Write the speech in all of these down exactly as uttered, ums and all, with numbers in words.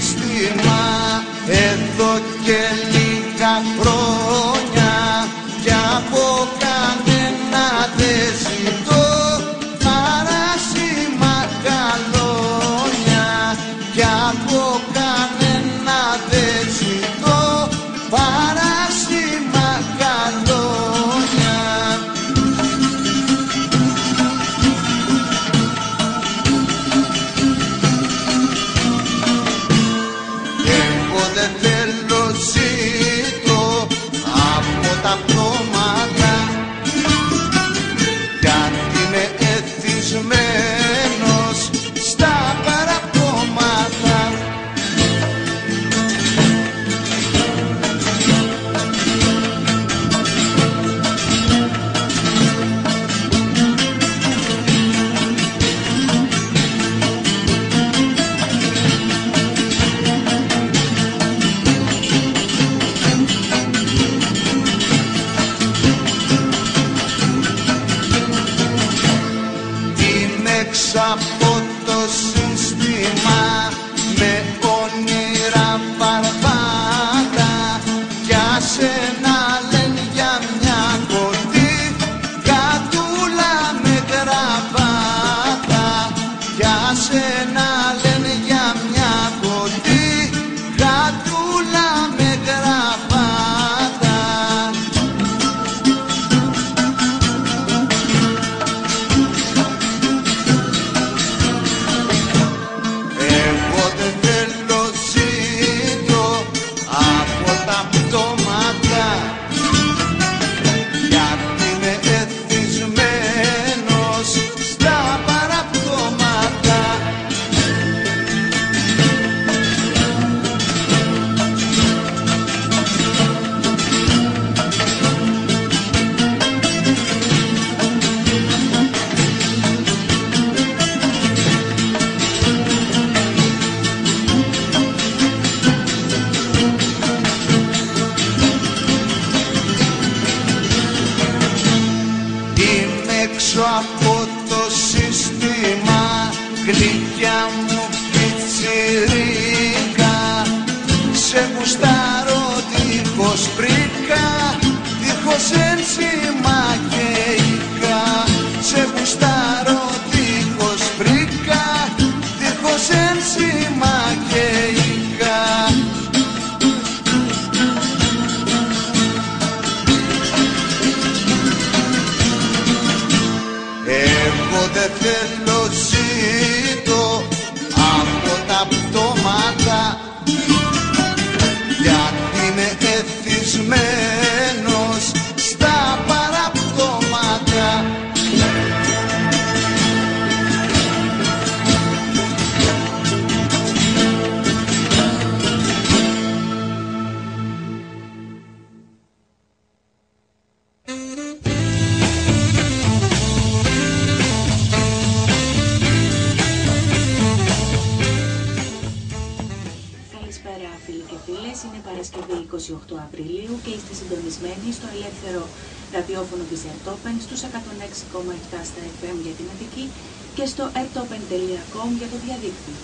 σύστημα εδώ και λίγα χρόνια κι από κανένα δεν ζητώ παράσημα καλόνια κι από κανένα δεν ζητώ παράσημα καλόνια. Κάποτε τέλος ζήτω από τα πτώματα γιατί είμαι εθισμένος στα παραπτώματα. Από το σύστημα με όνειρα βαρβάτα κι άσε να λένε για μια κοντή κατούλα με γραβάτα κι άσε να λένε για μια κοντή κατούλα με γραβάτα. είκοσι οκτώ Απριλίου και είστε συντονισμένοι στο ελεύθερο ραδιόφωνο της AirTopen στους εκατόν έξι κόμμα επτά στα εφ εμ για την Αττική και στο er-top-en τελεία com για το διαδίκτυο.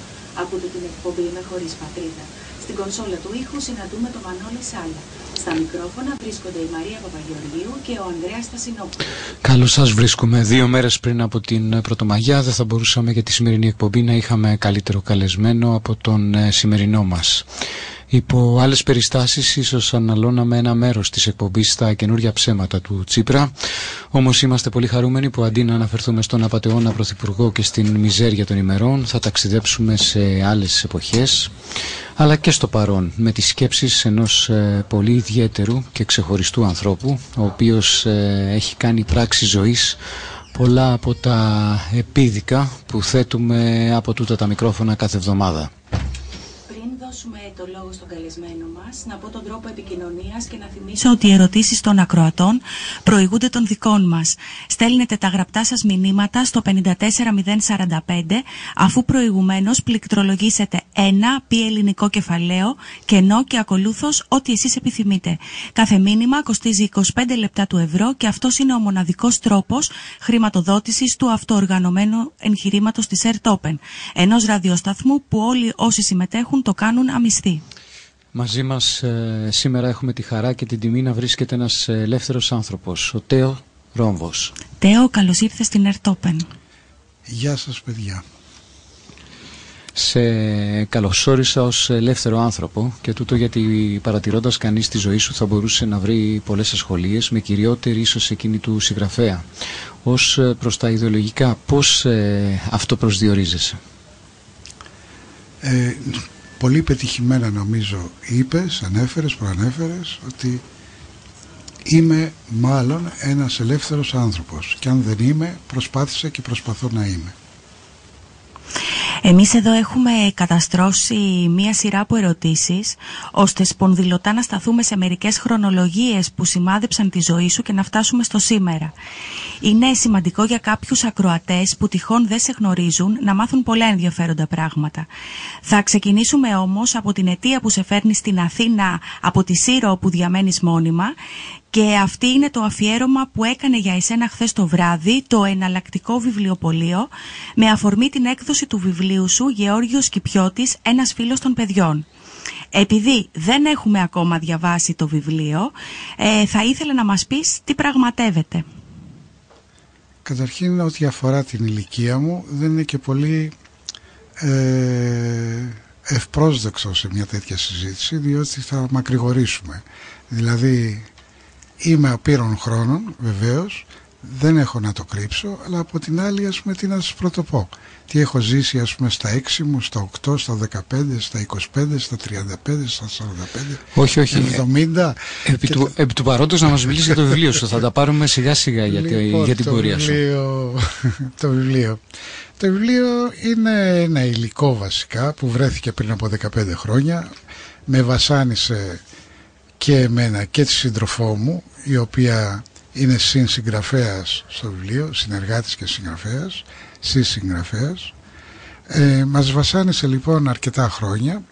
Ακούτε την εκπομπή «Με χωρίς πατρίδα». Στην κονσόλα του ήχου συναντούμε τον Μανόλη Σάλα. Στα μικρόφωνα βρίσκονται η Μαρία Παπαγεωργίου και ο Ανδρέας Στασινόπουλος. Καλώς σας βρίσκουμε. Δύο μέρες πριν από την Πρωτομαγιά δεν θα μπορούσαμε για τη σημερινή εκπομπή να είχαμε καλύτερο καλεσμένο από τον σημερινό μας. Υπό άλλες περιστάσεις ίσως αναλώναμε ένα μέρος της εκπομπής στα καινούργια ψέματα του Τσίπρα. Όμως είμαστε πολύ χαρούμενοι που αντί να αναφερθούμε στον απατεώνα πρωθυπουργό και στην μιζέρια των ημερών θα ταξιδέψουμε σε άλλες εποχές αλλά και στο παρόν με τις σκέψεις ενός ε, πολύ ιδιαίτερου και ξεχωριστού ανθρώπου ο οποίος ε, έχει κάνει πράξη ζωής πολλά από τα επίδικα που θέτουμε από τούτα τα μικρόφωνα κάθε εβδομάδα. Δώσουμε το λόγο στον καλεσμένο μας, να πω τον τρόπο επικοινωνίας και να θυμίσω ότι οι ερωτήσεις των ακροατών προηγούνται των δικών μας. Στέλνετε τα γραπτά σας μηνύματα στο πέντε τέσσερα μηδέν τέσσερα πέντε αφού προηγουμένως πληκτρολογήσετε ένα πι ελληνικό κεφαλαίο κενό και ακολούθως ό,τι εσείς επιθυμείτε. Κάθε μήνυμα κοστίζει είκοσι πέντε λεπτά του ευρώ και αυτός είναι ο μοναδικός τρόπος χρηματοδότησης του αυτοοργανωμένου εγχειρήματος της AirTopen, ενός ραδιοσταθμού που όλοι όσοι συμμετέχουν το κάνουν αμυστή. Μαζί μας ε, σήμερα έχουμε τη χαρά και την τιμή να βρίσκεται ένας ελεύθερος άνθρωπος, ο Τέο Ρόμβος. Τέο, καλώς ήρθες στην AirTopen. Γεια σας παιδιά. Σε καλωσόρισα ως ελεύθερο άνθρωπο και τούτο γιατί παρατηρώντας κανείς τη ζωή σου θα μπορούσε να βρει πολλές ασχολίες, με κυριότερη ίσως εκείνη του συγγραφέα. Ως προς τα ιδεολογικά, πώς ε, αυτό προσδιορίζεσαι? Ε, πολύ πετυχημένα νομίζω είπες, ανέφερες, προανέφερες ότι είμαι μάλλον ένας ελεύθερος άνθρωπος και αν δεν είμαι προσπάθησα και προσπαθώ να είμαι. Εμείς εδώ έχουμε καταστρώσει μία σειρά από ερωτήσεις ώστε σπονδυλωτά να σταθούμε σε μερικές χρονολογίες που σημάδεψαν τη ζωή σου και να φτάσουμε στο σήμερα. Είναι σημαντικό για κάποιους ακροατές που τυχόν δεν σε γνωρίζουν να μάθουν πολλά ενδιαφέροντα πράγματα. Θα ξεκινήσουμε όμως από την αιτία που σε φέρνει στην Αθήνα από τη Σύρο που διαμένεις μόνιμα. Και αυτή είναι το αφιέρωμα που έκανε για εσένα χθες το βράδυ το εναλλακτικό βιβλιοπωλείο με αφορμή την έκδοση του βιβλίου σου Γεώργιος Σκυπιώτης, ένας φίλος των παιδιών. Επειδή δεν έχουμε ακόμα διαβάσει το βιβλίο, ε, θα ήθελα να μας πεις τι πραγματεύεται. Καταρχήν, ό,τι αφορά την ηλικία μου, δεν είναι και πολύ ε, ευπρόσδεξο σε μια τέτοια συζήτηση, διότι θα μακρηγορήσουμε. Δηλαδή... είμαι απείρων χρόνων, βεβαίως, δεν έχω να το κρύψω, αλλά από την άλλη, ας πούμε, τι να σας πρωτοπώ. Τι έχω ζήσει, ας πούμε, στα έξι μου, στα οκτώ, στα δεκαπέντε, στα είκοσι πέντε, στα τριάντα πέντε, στα σαράντα πέντε, όχι, όχι, εβδομήντα. Επί του, τα... επί του παρόντος να μας μιλήσει για το βιβλίο σου, θα τα πάρουμε σιγά-σιγά για, λοιπόν, για την πορεία σου. Το βιβλίο. Το βιβλίο είναι ένα υλικό βασικά που βρέθηκε πριν από δεκαπέντε χρόνια, με βασάνισε και εμένα και τη σύντροφό μου, η οποία είναι συνσυγγραφέας στο βιβλίο, συνεργάτης και συγγραφέας, συνσυγγραφέας. Ε, μας βασάνισε λοιπόν αρκετά χρόνια,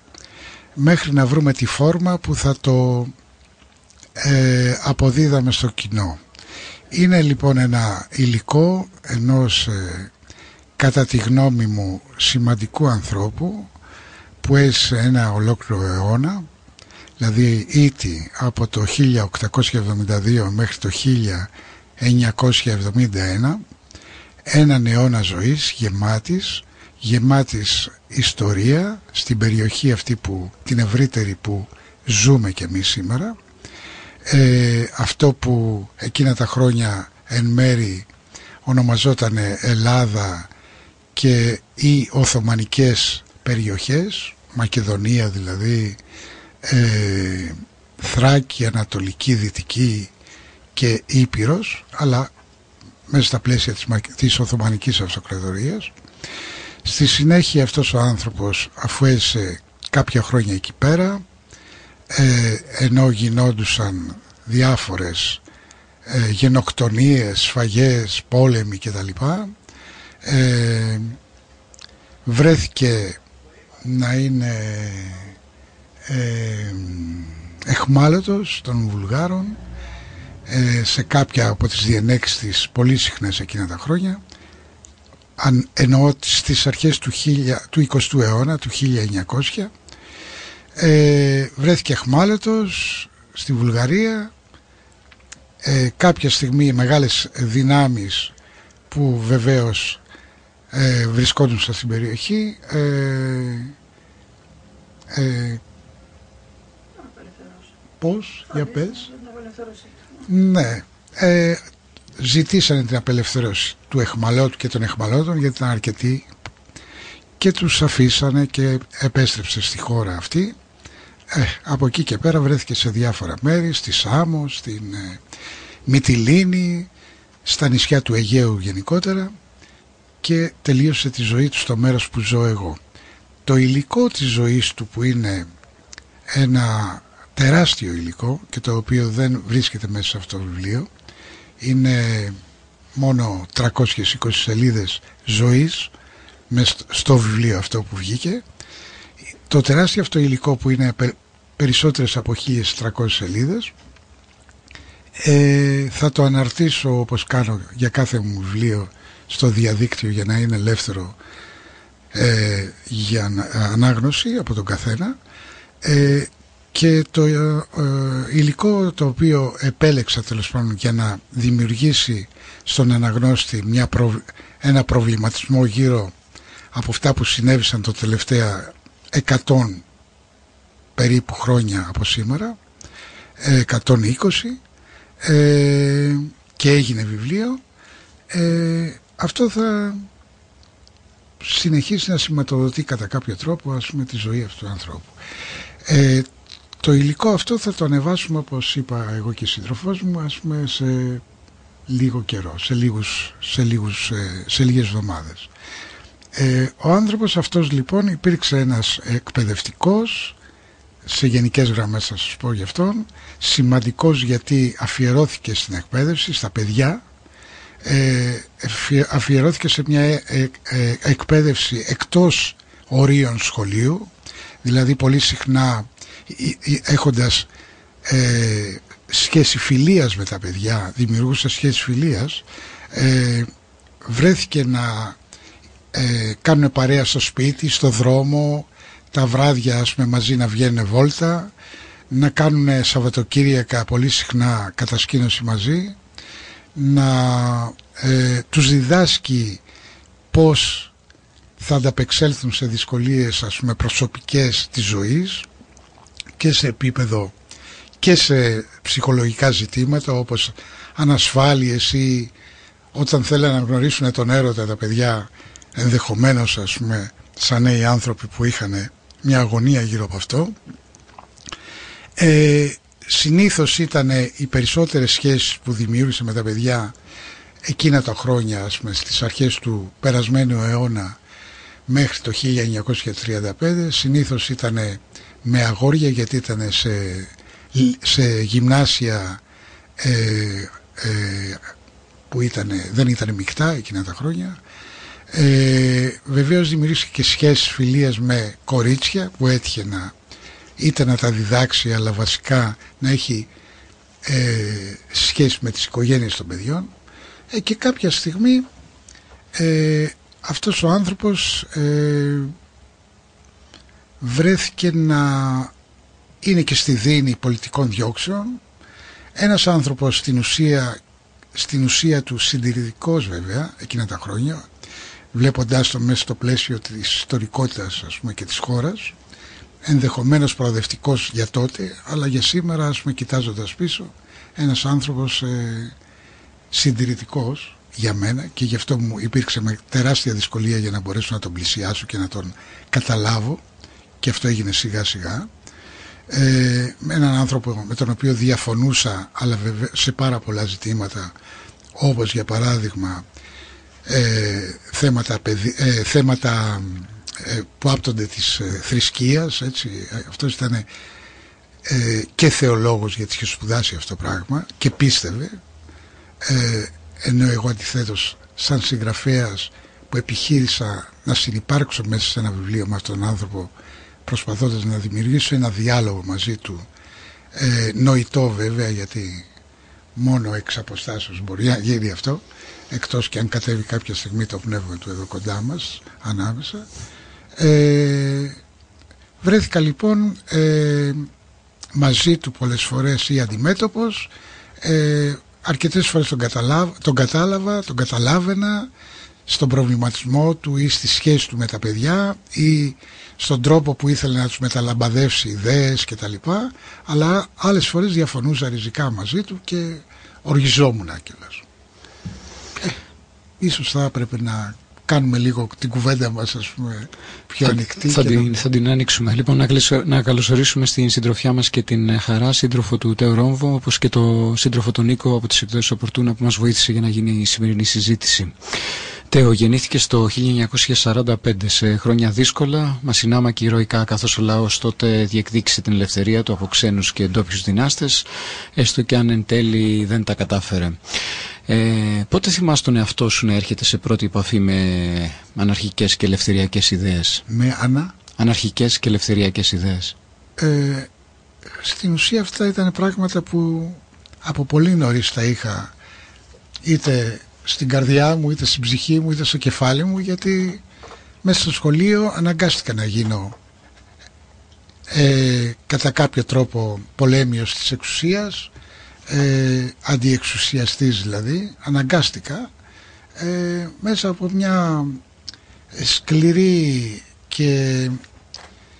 μέχρι να βρούμε τη φόρμα που θα το ε, αποδίδαμε στο κοινό. Είναι λοιπόν ένα υλικό ενός, ε, κατά τη γνώμη μου, σημαντικού ανθρώπου, που έζησε ένα ολόκληρο αιώνα, δηλαδή ήτη από το χίλια οκτακόσια εβδομήντα δύο μέχρι το χίλια εννιακόσια εβδομήντα ένα, έναν αιώνα ζωής γεμάτης, γεμάτης ιστορία στην περιοχή αυτή που, την ευρύτερη που ζούμε και εμείς σήμερα. Ε, αυτό που εκείνα τα χρόνια εν μέρη ονομαζόταν Ελλάδα και οι Οθωμανικές περιοχές, Μακεδονία δηλαδή, Ε, Θράκη, Ανατολική, Δυτική και Ήπειρος, αλλά μέσα στα πλαίσια της, της Οθωμανικής Αυτοκρατορίας. Στη συνέχεια αυτός ο άνθρωπος, αφού έζησε κάποια χρόνια εκεί πέρα, ε, ενώ γινόντουσαν διάφορες ε, γενοκτονίες, σφαγές, πόλεμοι κτλ, ε, βρέθηκε να είναι Ε, εχμάλωτος των Βουλγάρων ε, σε κάποια από τις διενέξεις της πολύ συχνές εκείνα τα χρόνια, αν, εννοώ στις αρχές του, του εικοστού αιώνα, του χίλια εννιακόσια, ε, βρέθηκε εχμάλωτος στη Βουλγαρία. Ε, κάποια στιγμή οι μεγάλες δυνάμεις που βεβαίως ε, βρισκόντουσαν στην περιοχή ε, ε, Πώς, για πες. Ναι, ε, ζητήσανε την απελευθέρωση του εχμαλώτου και των εχμαλώτων, γιατί ήταν αρκετοί, και τους αφήσανε και επέστρεψε στη χώρα αυτή. Ε, από εκεί και πέρα βρέθηκε σε διάφορα μέρη, στη Σάμο, στην ε, Μυτιλίνη, στα νησιά του Αιγαίου γενικότερα, και τελείωσε τη ζωή του στο μέρος που ζω εγώ. Το υλικό της ζωής του, που είναι ένα τεράστιο υλικό και το οποίο δεν βρίσκεται μέσα σε αυτό το βιβλίο, είναι μόνο τριακόσιες είκοσι σελίδες ζωής στο βιβλίο αυτό που βγήκε. Το τεράστιο αυτό υλικό, που είναι περισσότερες από χίλιες τριακόσιες σελίδες, θα το αναρτήσω, όπως κάνω για κάθε μου βιβλίο, στο διαδίκτυο για να είναι ελεύθερο ε, για ανάγνωση από τον καθένα, ε, και το ε, ε, υλικό το οποίο επέλεξα τέλος πάντων για να δημιουργήσει στον αναγνώστη μια προ, ένα προβληματισμό γύρω από αυτά που συνέβησαν τα τελευταία εκατόν περίπου χρόνια από σήμερα, εκατόν είκοσι, ε, και έγινε βιβλίο, ε, αυτό θα συνεχίσει να σηματοδοτεί κατά κάποιο τρόπο, ας πούμε, τη ζωή αυτού του ανθρώπου. Ε, το υλικό αυτό θα το ανεβάσουμε, όπως είπα εγώ και η σύντροφός μου, ας πούμε, σε λίγο καιρό, σε, λίγους, σε, λίγους, σε λίγες εβδομάδες. Ε, ο άνθρωπος αυτός λοιπόν υπήρξε ένας εκπαιδευτικός, σε γενικές γραμμές θα σας πω γι' αυτόν, σημαντικός γιατί αφιερώθηκε στην εκπαίδευση, στα παιδιά, ε, αφιερώθηκε σε μια ε, ε, ε, εκπαίδευση εκτός ορίων σχολείου, δηλαδή πολύ συχνά έχοντας ε, σχέση φιλίας με τα παιδιά, δημιουργούσε σχέση φιλίας, ε, βρέθηκε να ε, κάνουν παρέα στο σπίτι, στο δρόμο, τα βράδια ας πούμε, μαζί να βγαίνουν βόλτα, να κάνουν Σαββατοκύριακα πολύ συχνά κατασκήνωση μαζί, να ε, τους διδάσκει πώς θα ανταπεξέλθουν σε δυσκολίες ας πούμε, προσωπικές της ζωής και σε επίπεδο και σε ψυχολογικά ζητήματα όπως ανασφάλειες ή όταν θέλουν να γνωρίσουν τον έρωτα τα παιδιά, ενδεχομένως ας πούμε σαν νέοι άνθρωποι που είχαν μια αγωνία γύρω από αυτό. Ε, συνήθως ήταν οι περισσότερες σχέσεις που δημιούργησε με τα παιδιά εκείνα τα χρόνια, ας πούμε, στις αρχές του περασμένου αιώνα μέχρι το χίλια εννιακόσια τριάντα πέντε, συνήθως ήταν με αγόρια, γιατί ήταν σε, σε γυμνάσια ε, ε, που ήτανε, δεν ήταν μεικτά εκείνα τα χρόνια. Ε, βεβαίως δημιουργήθηκε και σχέσεις φιλίας με κορίτσια που έτυχε να είτε να τα διδάξει, αλλά βασικά να έχει ε, σχέση με τις οικογένειες των παιδιών, ε, και κάποια στιγμή ε, αυτός ο άνθρωπος ε, βρέθηκε να είναι και στη δίνη πολιτικών διώξεων, ένας άνθρωπος στην ουσία, στην ουσία του συντηρητικός βέβαια εκείνα τα χρόνια, βλέποντάς το μέσα στο πλαίσιο της ιστορικότητας ας πούμε, και της χώρας, ενδεχομένως προοδευτικός για τότε, αλλά για σήμερα ας πούμε, κοιτάζοντας πίσω, ένας άνθρωπος ε, συντηρητικός για μένα, και γι' αυτό μου υπήρξε με τεράστια δυσκολία για να μπορέσω να τον πλησιάσω και να τον καταλάβω, και αυτό έγινε σιγά σιγά, ε, με έναν άνθρωπο με τον οποίο διαφωνούσα αλλά σε πάρα πολλά ζητήματα, όπως για παράδειγμα Ε, θέματα, ε, θέματα ε, που άπτονται της ε, θρησκείας, έτσι. Αυτός ήταν ε, και θεολόγος, γιατί είχε σπουδάσει αυτό το πράγμα και πίστευε, ε, ενώ εγώ αντιθέτως σαν συγγραφέας που επιχείρησα να συνυπάρξω μέσα σε ένα βιβλίο με αυτόν τον άνθρωπο, προσπαθώντας να δημιουργήσω ένα διάλογο μαζί του, ε, νοητό βέβαια, γιατί μόνο εξ αποστάσεως μπορεί να γίνει αυτό, εκτός και αν κατέβει κάποια στιγμή το πνεύμα του εδώ κοντά μας, ανάμεσα. Ε, βρέθηκα λοιπόν ε, μαζί του πολλές φορές ή αντιμέτωπος, ε, αρκετές φορές τον, καταλάβ, τον κατάλαβα, τον καταλάβαινα στον προβληματισμό του ή στη σχέση του με τα παιδιά ή στον τρόπο που ήθελε να τους μεταλαμπαδεύσει ιδέες κτλ. Αλλά άλλες φορές διαφωνούσα ριζικά μαζί του και οργιζόμουν κιόλας. Ίσως θα έπρεπε να κάνουμε λίγο την κουβέντα μας, ας πούμε, πιο θα, ανοιχτή. Θα, την, να... θα την ανοίξουμε. Λοιπόν, να, κλεισο, να καλωσορίσουμε στην συντροφιά μας και την Χαρά, σύντροφο του Τέο Ρόμβο, όπως και το σύντροφο τον Νίκο από τις εκδόσεις Απορτούνα, που μας βοήθησε για να γίνει η σημερινή συζήτηση. Τέο, γεννήθηκε στο χίλια εννιακόσια σαράντα πέντε, σε χρόνια δύσκολα, μασινάμα και ηρωικά, καθώς ο λαός τότε διεκδίκησε την ελευθερία του από ξένους και ντόπιους δυνάστες, έστω και αν εν τέλει δεν τα κατάφερε. Ε, πότε θυμάσαι τον εαυτό σου να έρχεται σε πρώτη επαφή με αναρχικές και ελευθεριακές ιδέες? Με ανα... Αναρχικές και ελευθεριακές ιδέες. Ε, στην ουσία αυτά ήταν πράγματα που από πολύ νωρίς τα είχα, είτε στην καρδιά μου, είτε στην ψυχή μου, είτε στο κεφάλι μου, γιατί μέσα στο σχολείο αναγκάστηκα να γίνω ε, κατά κάποιο τρόπο πολέμιος της εξουσίας, ε, αντιεξουσιαστής δηλαδή, αναγκάστηκα ε, μέσα από μια σκληρή και,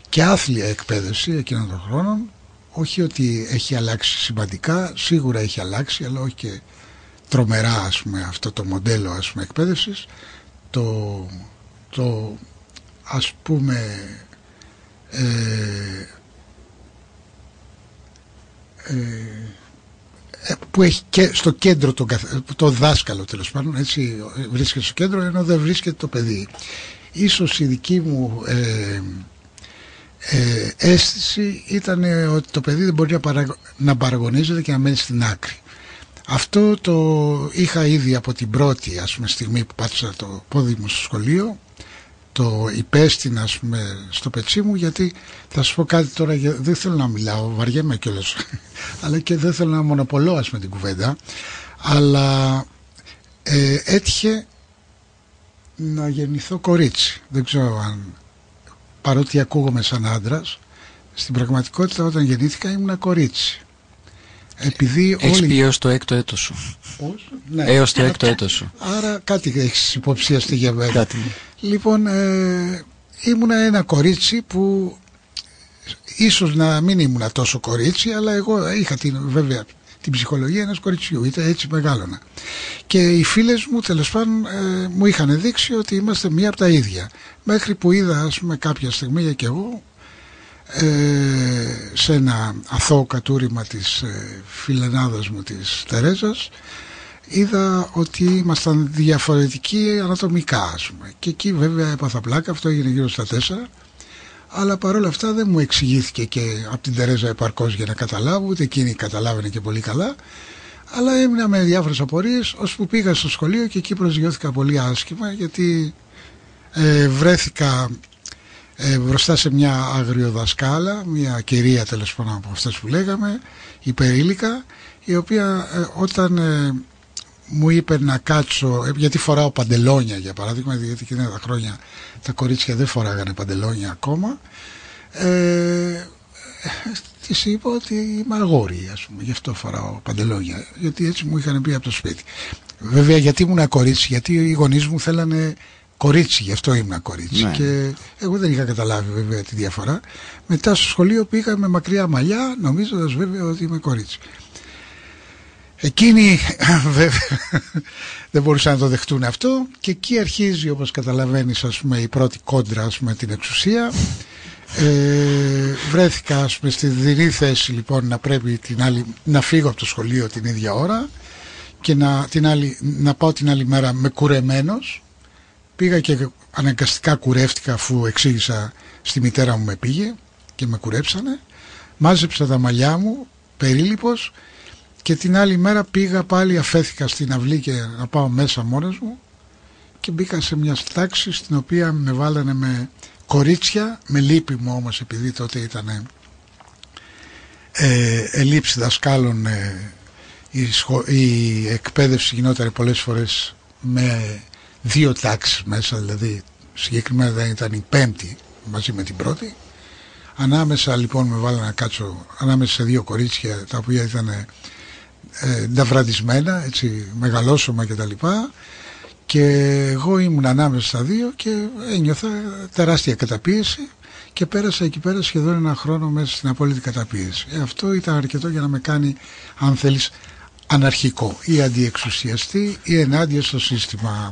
και άθλια εκπαίδευση εκείνων των χρόνων. Όχι ότι έχει αλλάξει σημαντικά, σίγουρα έχει αλλάξει, αλλά όχι και τρομερά, ας πούμε, αυτό το μοντέλο, ας πούμε, εκπαίδευσης. Το, το ας πούμε ε, ε, που έχει και στο κέντρο το, το δάσκαλο, τέλος πάντων, έτσι βρίσκεται στο κέντρο ενώ δεν βρίσκεται το παιδί. Ίσως η δική μου ε, Ε, αίσθηση ήταν ότι το παιδί δεν μπορεί να, παραγω... να παραγωνίζεται και να μένει στην άκρη. Αυτό το είχα ήδη από την πρώτη, ας πούμε, στιγμή που πάτησα το πόδι μου στο σχολείο. Το υπέστηνα, ας πούμε, στο πετσί μου, γιατί θα σας πω κάτι τώρα, δεν θέλω να μιλάω, βαριέμαι κιόλας, αλλά και δεν θέλω να μονοπολώ, ας πούμε, την κουβέντα, αλλά ε, έτυχε να γεννηθώ κορίτσι. Δεν ξέρω αν, παρότι ακούγομαι σαν άντρας, στην πραγματικότητα όταν γεννήθηκα ήμουνα κορίτσι. Επειδή έχεις όλοι... πει έως το έκτο έτος σου. Πώς? Ναι. Έως το έκτο έτος σου. Άρα κάτι έχεις υποψιαστεί για μένα. Κάτι. Λοιπόν, ε, ήμουνα ένα κορίτσι που ίσως να μην ήμουνα τόσο κορίτσι, αλλά εγώ είχα την, βέβαια την ψυχολογία ενός κοριτσιού, είτε έτσι μεγάλωνα. Και οι φίλες μου, τέλος πάντων, ε, μου είχαν δείξει ότι είμαστε μία από τα ίδια. Μέχρι που είδα, ας πούμε, κάποια στιγμή και εγώ ε, σε ένα αθώο κατούριμα της ε, φιλενάδας μου, της Τερέζας, είδα ότι ήμασταν διαφορετικοί ανατομικά, ας πούμε. Και εκεί βέβαια έπαθα πλάκα, αυτό έγινε γύρω στα τέσσερα. Αλλά παρόλα αυτά δεν μου εξηγήθηκε και από την Τερέζα επαρκώς για να καταλάβω, ούτε εκείνη καταλάβαινε και πολύ καλά. Αλλά έμεινα με διάφορες απορίες, ώσπου πήγα στο σχολείο και εκεί προσγειώθηκα πολύ άσχημα, γιατί ε, βρέθηκα ε, μπροστά σε μια αγριοδασκάλα, μια κυρία, τέλος πάντων, από αυτές που λέγαμε, υπερήλικα, η οποία ε, όταν ε, μου είπε να κάτσω, γιατί φοράω παντελόνια για παράδειγμα, γιατί εκείνα τα χρόνια τα κορίτσια δεν φοράγανε παντελόνια ακόμα, ε, της είπα ότι είμαι αγόρι, ας πούμε, γι' αυτό φοράω παντελόνια, γιατί έτσι μου είχαν πει από το σπίτι. Βέβαια, γιατί ήμουν κορίτσι, γιατί οι γονείς μου θέλανε κορίτσι, γι' αυτό ήμουν κορίτσι, ναι. Και εγώ δεν είχα καταλάβει βέβαια τη διαφορά. Μετά στο σχολείο πήγα με μακριά μαλλιά, νομίζοντας βέβαια ότι είμαι κορίτσι. Εκείνοι βέβαια δεν μπορούσαν να το δεχτούν αυτό, και εκεί αρχίζει, όπως καταλαβαίνεις, ας πούμε, η πρώτη κόντρα, ας πούμε, την εξουσία. Ε, βρέθηκα, ας πούμε, στη δινή θέση, λοιπόν, να πρέπει την άλλη, να φύγω από το σχολείο την ίδια ώρα και να, την άλλη, να πάω την άλλη μέρα με κουρεμένος. Πήγα και αναγκαστικά κουρεύτηκα, αφού εξήγησα στη μητέρα μου, με πήγε και με κουρέψανε. Μάζεψα τα μαλλιά μου, περίληπος. Και την άλλη μέρα πήγα πάλι, αφέθηκα στην αυλή και να πάω μέσα μόνος μου, και μπήκα σε μια τάξη στην οποία με βάλανε με κορίτσια, με λύπη μου όμως, επειδή τότε ήταν ε, ελλείψη δασκάλων, ε, η, σχο, η εκπαίδευση γινόταν πολλές φορές με δύο τάξεις μέσα, δηλαδή συγκεκριμένα ήταν η πέμπτη μαζί με την πρώτη. Ανάμεσα, λοιπόν, με βάλανε να κάτσω ανάμεσα σε δύο κορίτσια, τα οποία ήταν νταβραντισμένα, έτσι, μεγαλόσωμα και τα λοιπά, και εγώ ήμουν ανάμεσα στα δύο και ένιωθα τεράστια καταπίεση, και πέρασα εκεί πέρα σχεδόν ένα χρόνο μέσα στην απόλυτη καταπίεση. Ε, αυτό ήταν αρκετό για να με κάνει, αν θέλεις, αναρχικό ή αντιεξουσιαστή ή ενάντια στο σύστημα.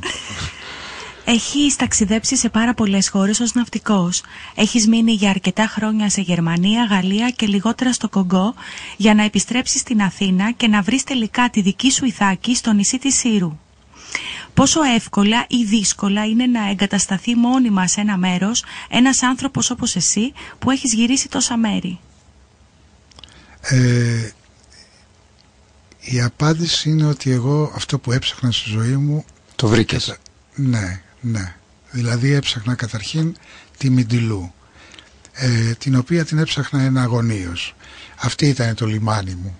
Έχεις ταξιδέψει σε πάρα πολλές χώρες ως ναυτικός. Έχεις μείνει για αρκετά χρόνια σε Γερμανία, Γαλλία και λιγότερα στο Κογκό, για να επιστρέψεις στην Αθήνα και να βρεις τελικά τη δική σου Ιθάκη στο νησί της Σύρου. Πόσο εύκολα ή δύσκολα είναι να εγκατασταθεί μόνιμα σε ένα μέρος ένας άνθρωπος όπως εσύ, που έχεις γυρίσει τόσα μέρη? Ε, η απάντηση είναι ότι εγώ αυτό που έψαχνα στη ζωή μου το βρήκες. Ναι. Ναι, δηλαδή έψαχνα καταρχήν τη Μιντιλού, ε, την οποία την έψαχνα ένα αγωνίως. Αυτή ήταν το λιμάνι μου.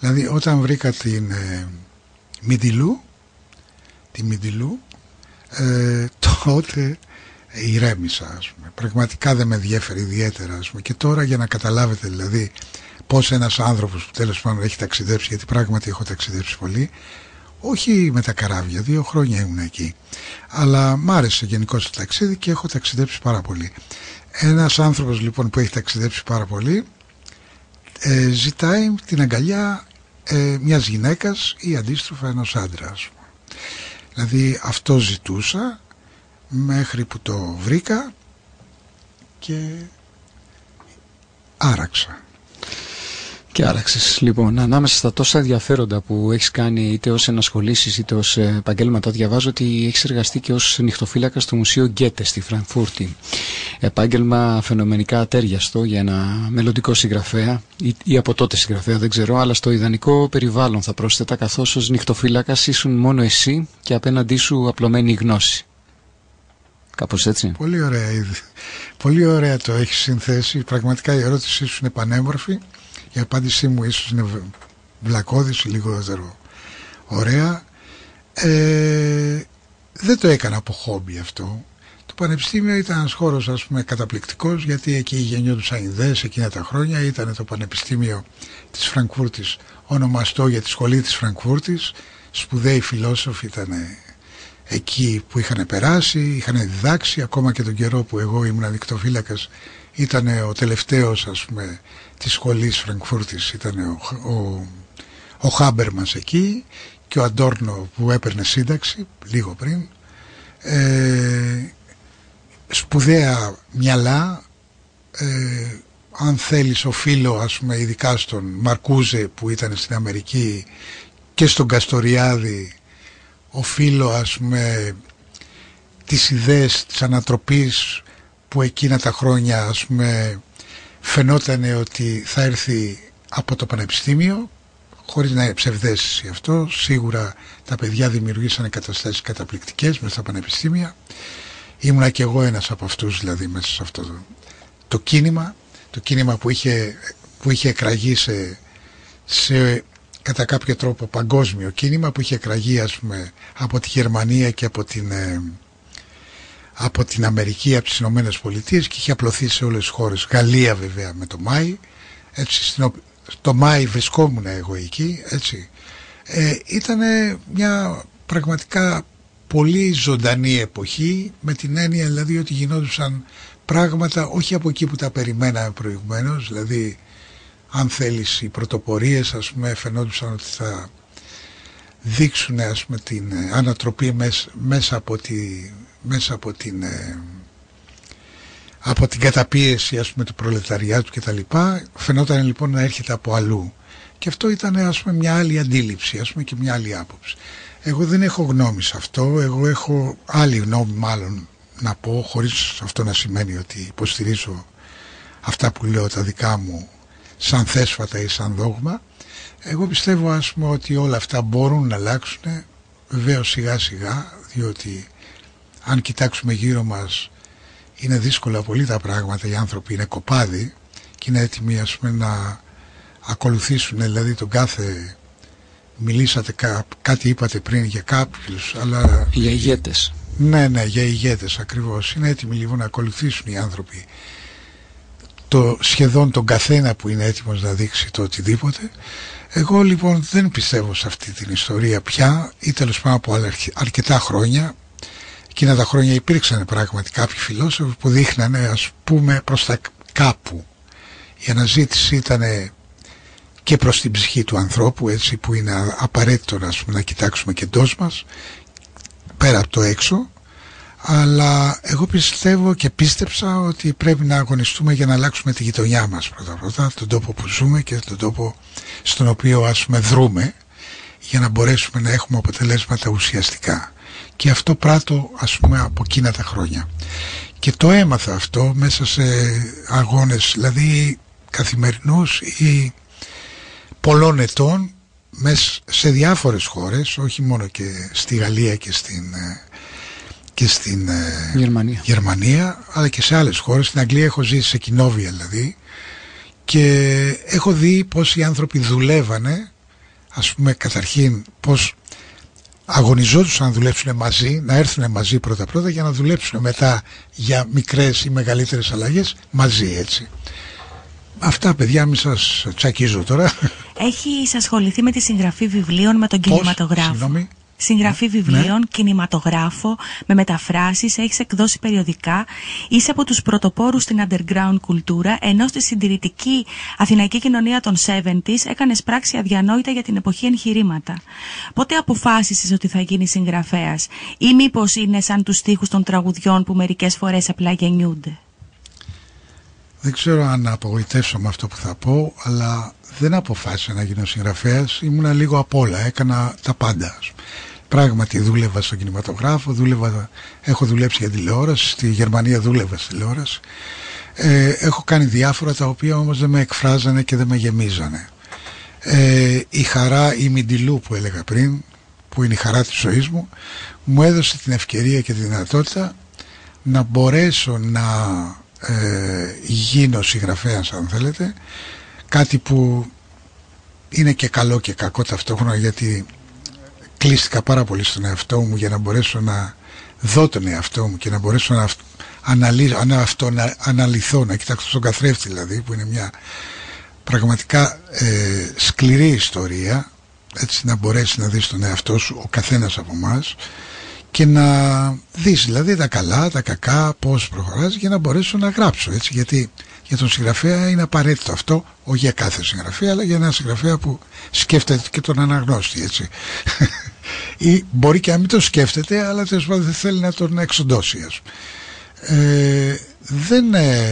Δηλαδή όταν βρήκα την ε, Μιντιλού, τη Μιντιλού, ε, τότε ηρέμησα, ας πούμε. Πραγματικά δεν με ενδιαφέρει ιδιαίτερα, ας πούμε. Και τώρα, για να καταλάβετε δηλαδή πώς ένας άνθρωπος που τέλος πάντων έχει ταξιδέψει, γιατί πράγματι έχω ταξιδέψει πολύ, όχι με τα καράβια, δύο χρόνια ήμουν εκεί, αλλά μ' άρεσε γενικώς το ταξίδι και έχω ταξιδέψει πάρα πολύ. Ένας άνθρωπος λοιπόν που έχει ταξιδέψει πάρα πολύ ε, ζητάει την αγκαλιά ε, μιας γυναίκας ή αντίστροφα ενός άντρα, ας πούμε. Δηλαδή αυτό ζητούσα μέχρι που το βρήκα και άραξα. Και άραξες. Λοιπόν, ανάμεσα στα τόσα ενδιαφέροντα που έχεις κάνει, είτε ως ενασχολήσεις είτε ως επαγγέλματα, διαβάζω ότι έχεις εργαστεί και ως νυχτοφύλακας στο Μουσείο Γκέτε στη Φραγκφούρτη. Επάγγελμα φαινομενικά ατέριαστο για ένα μελλοντικό συγγραφέα ή, ή από τότε συγγραφέα, δεν ξέρω, αλλά στο ιδανικό περιβάλλον, θα πρόσθετα, καθώς ως νυχτοφύλακας ήσουν μόνο εσύ και απέναντί σου απλωμένη γνώση. Κάπως έτσι. Πολύ ωραία, πολύ ωραία το έχεις συνθέσει. Πραγματικά η ερώτησή σου είναι πανέμορφη. Η απάντησή μου ίσως είναι βλακώδης, λιγότερο ωραία. Ε, δεν το έκανα από χόμπι αυτό. Το πανεπιστήμιο ήταν ένας χώρος, ας πούμε, καταπληκτικός, γιατί εκεί γεννιόντουσαν ιδέες εκείνα τα χρόνια. Ήταν το πανεπιστήμιο της Φραγκφούρτης, ονομαστό για τη σχολή της Φραγκφούρτης. Σπουδαίοι φιλόσοφοι ήταν εκεί που είχαν περάσει, είχαν διδάξει, ακόμα και τον καιρό που εγώ ήμουν νυχτοφύλακας. Ήταν ο τελευταίος, ας πούμε, της σχολής Φραγκφούρτης, ήταν ο, ο, ο Χάμπερμας εκεί και ο Αντόρνο που έπαιρνε σύνταξη λίγο πριν. Ε, σπουδαία μυαλά, ε, αν θέλεις οφείλω, ας πούμε, ειδικά στον Μαρκούζε που ήταν στην Αμερική και στον Καστοριάδη, οφείλω, ας πούμε, τις ιδέες της ανατροπής που εκείνα τα χρόνια, ας πούμε, φαινόταν ότι θα έρθει από το πανεπιστήμιο, χωρίς να ψευδέσει αυτό. Σίγουρα τα παιδιά δημιουργήσανε καταστάσεις καταπληκτικές μέσα στα πανεπιστήμια. Ήμουνα και εγώ ένας από αυτούς, δηλαδή, μέσα σε αυτό το, το κίνημα, το κίνημα που είχε, που είχε εκραγεί σε, σε κατά κάποιο τρόπο παγκόσμιο κίνημα, που είχε εκραγεί, ας πούμε, από τη Γερμανία και από την... Ε, από την Αμερική, από τις Ηνωμένες Πολιτείες, και είχε απλωθεί σε όλες τις χώρες. Γαλλία βέβαια με το Μάη, έτσι, το Μάη βρισκόμουν εγώ εκεί, έτσι. Ε, ήταν μια πραγματικά πολύ ζωντανή εποχή, με την έννοια δηλαδή ότι γινόντουσαν πράγματα όχι από εκεί που τα περιμέναμε προηγουμένως, δηλαδή αν θέλεις οι πρωτοπορίες, ας πούμε, φαινόντουσαν ότι θα δείξουν, ας πούμε, την ανατροπή μέσα, μέσα από τη... μέσα από την, από την καταπίεση, ας πούμε, του προλεταριάτου και τα λοιπά. Φαινόταν λοιπόν να έρχεται από αλλού. Και αυτό ήταν, ας πούμε, μια άλλη αντίληψη, ας πούμε, και μια άλλη άποψη. Εγώ δεν έχω γνώμη σε αυτό. Εγώ έχω άλλη γνώμη, μάλλον να πω, χωρίς αυτό να σημαίνει ότι υποστηρίζω αυτά που λέω τα δικά μου σαν θέσφατα ή σαν δόγμα. Εγώ πιστεύω, ας πούμε, ότι όλα αυτά μπορούν να αλλάξουν, βεβαίως σιγά σιγά, διότι αν κοιτάξουμε γύρω μας, είναι δύσκολα πολύ τα πράγματα, οι άνθρωποι είναι κοπάδι και είναι έτοιμοι, ας πούμε, να ακολουθήσουν, δηλαδή, τον κάθε... Μιλήσατε, κά... κάτι είπατε πριν για κάποιους, αλλά... Για ηγέτες. Ναι, ναι, για ηγέτες ακριβώς. Είναι έτοιμοι λοιπόν να ακολουθήσουν οι άνθρωποι το σχεδόν τον καθένα που είναι έτοιμος να δείξει το οτιδήποτε. Εγώ λοιπόν δεν πιστεύω σε αυτή την ιστορία πια, ή τέλος πάνω από αρκετά χρόνια. Εκείνα τα χρόνια υπήρξαν πράγματι κάποιοι φιλόσοφοι που δείχνανε, ας πούμε, προς τα κάπου. Η αναζήτηση ήταν και προς την ψυχή του ανθρώπου, έτσι, που είναι απαραίτητο, ας πούμε, να κοιτάξουμε και εντός μας, πέρα από το έξω. Αλλά εγώ πιστεύω και πίστεψα ότι πρέπει να αγωνιστούμε για να αλλάξουμε τη γειτονιά μας πρώτα-πρώτα, τον τόπο που ζούμε και τον τόπο στον οποίο, ας πούμε, δρούμε, για να μπορέσουμε να έχουμε αποτελέσματα ουσιαστικά. Και αυτό πράττω, ας πούμε, από εκείνα τα χρόνια. Και το έμαθα αυτό μέσα σε αγώνες, δηλαδή καθημερινούς ή πολλών ετών, μέσα σε διάφορες χώρες, όχι μόνο και στη Γαλλία και στην, και στην Γερμανία. Γερμανία, αλλά και σε άλλες χώρες. Στην Αγγλία έχω ζήσει σε κοινόβια, δηλαδή, και έχω δει πώς οι άνθρωποι δουλεύανε, ας πούμε, καταρχήν πώς αγωνιζόντουσαν να δουλέψουν μαζί, να έρθουν μαζί πρώτα-πρώτα για να δουλέψουν μετά για μικρές ή μεγαλύτερες αλλαγές μαζί, έτσι. Αυτά, παιδιά, μην σας τσακίζω τώρα. Έχεις ασχοληθεί με τη συγγραφή βιβλίων με τον κινηματογράφο. Συγγνώμη. Συγγραφή βιβλίων, ναι. Κινηματογράφο, με μεταφράσεις, έχεις εκδώσει περιοδικά. Είσαι από τους πρωτοπόρους στην underground κουλτούρα, ενώ στη συντηρητική αθηναϊκή κοινωνία των εβδομήντα έκανες πράξη αδιανόητα για την εποχή εγχειρήματα. Πότε αποφάσισες ότι θα γίνεις συγγραφέας, ή μήπως είναι σαν τους στίχους των τραγουδιών που μερικές φορές απλά γεννιούνται? Δεν ξέρω αν απογοητεύσω με αυτό που θα πω, αλλά δεν αποφάσισα να γίνω συγγραφέας. Ήμουνα λίγο απ' όλα, έκανα τα πάντα. Πράγματι δούλευα στον κινηματογράφο, δούλευα, έχω δουλέψει για τηλεόραση, στη Γερμανία δούλευα στη τηλεόραση. Ε, έχω κάνει διάφορα τα οποία όμως δεν με εκφράζανε και δεν με γεμίζανε. Ε, η χαρά, η μιντιλού που έλεγα πριν, που είναι η χαρά της ζωής μου, μου έδωσε την ευκαιρία και τη δυνατότητα να μπορέσω να ε, γίνω συγγραφέας, αν θέλετε. Κάτι που είναι και καλό και κακό ταυτόχρονα, γιατί κλείστηκα πάρα πολύ στον εαυτό μου για να μπορέσω να δω τον εαυτό μου και να μπορέσω να, αναλύσω, να, αυτό, να αναλυθώ, να κοιτάξω στον καθρέφτη δηλαδή, που είναι μια πραγματικά ε, σκληρή ιστορία, έτσι, να μπορέσει να δεις τον εαυτό σου ο καθένας από εμάς και να δεις δηλαδή τα καλά, τα κακά, πώς προχωράς, για να μπορέσω να γράψω, έτσι, γιατί για τον συγγραφέα είναι απαραίτητο αυτό, όχι για κάθε συγγραφέα, αλλά για ένα συγγραφέα που σκέφτεται και τον αναγνώστη, έτσι. Ή μπορεί και να μην το σκέφτεται, αλλά τέλος πάντων δεν θέλει να τον εξοντώσει. Ε, δεν ε,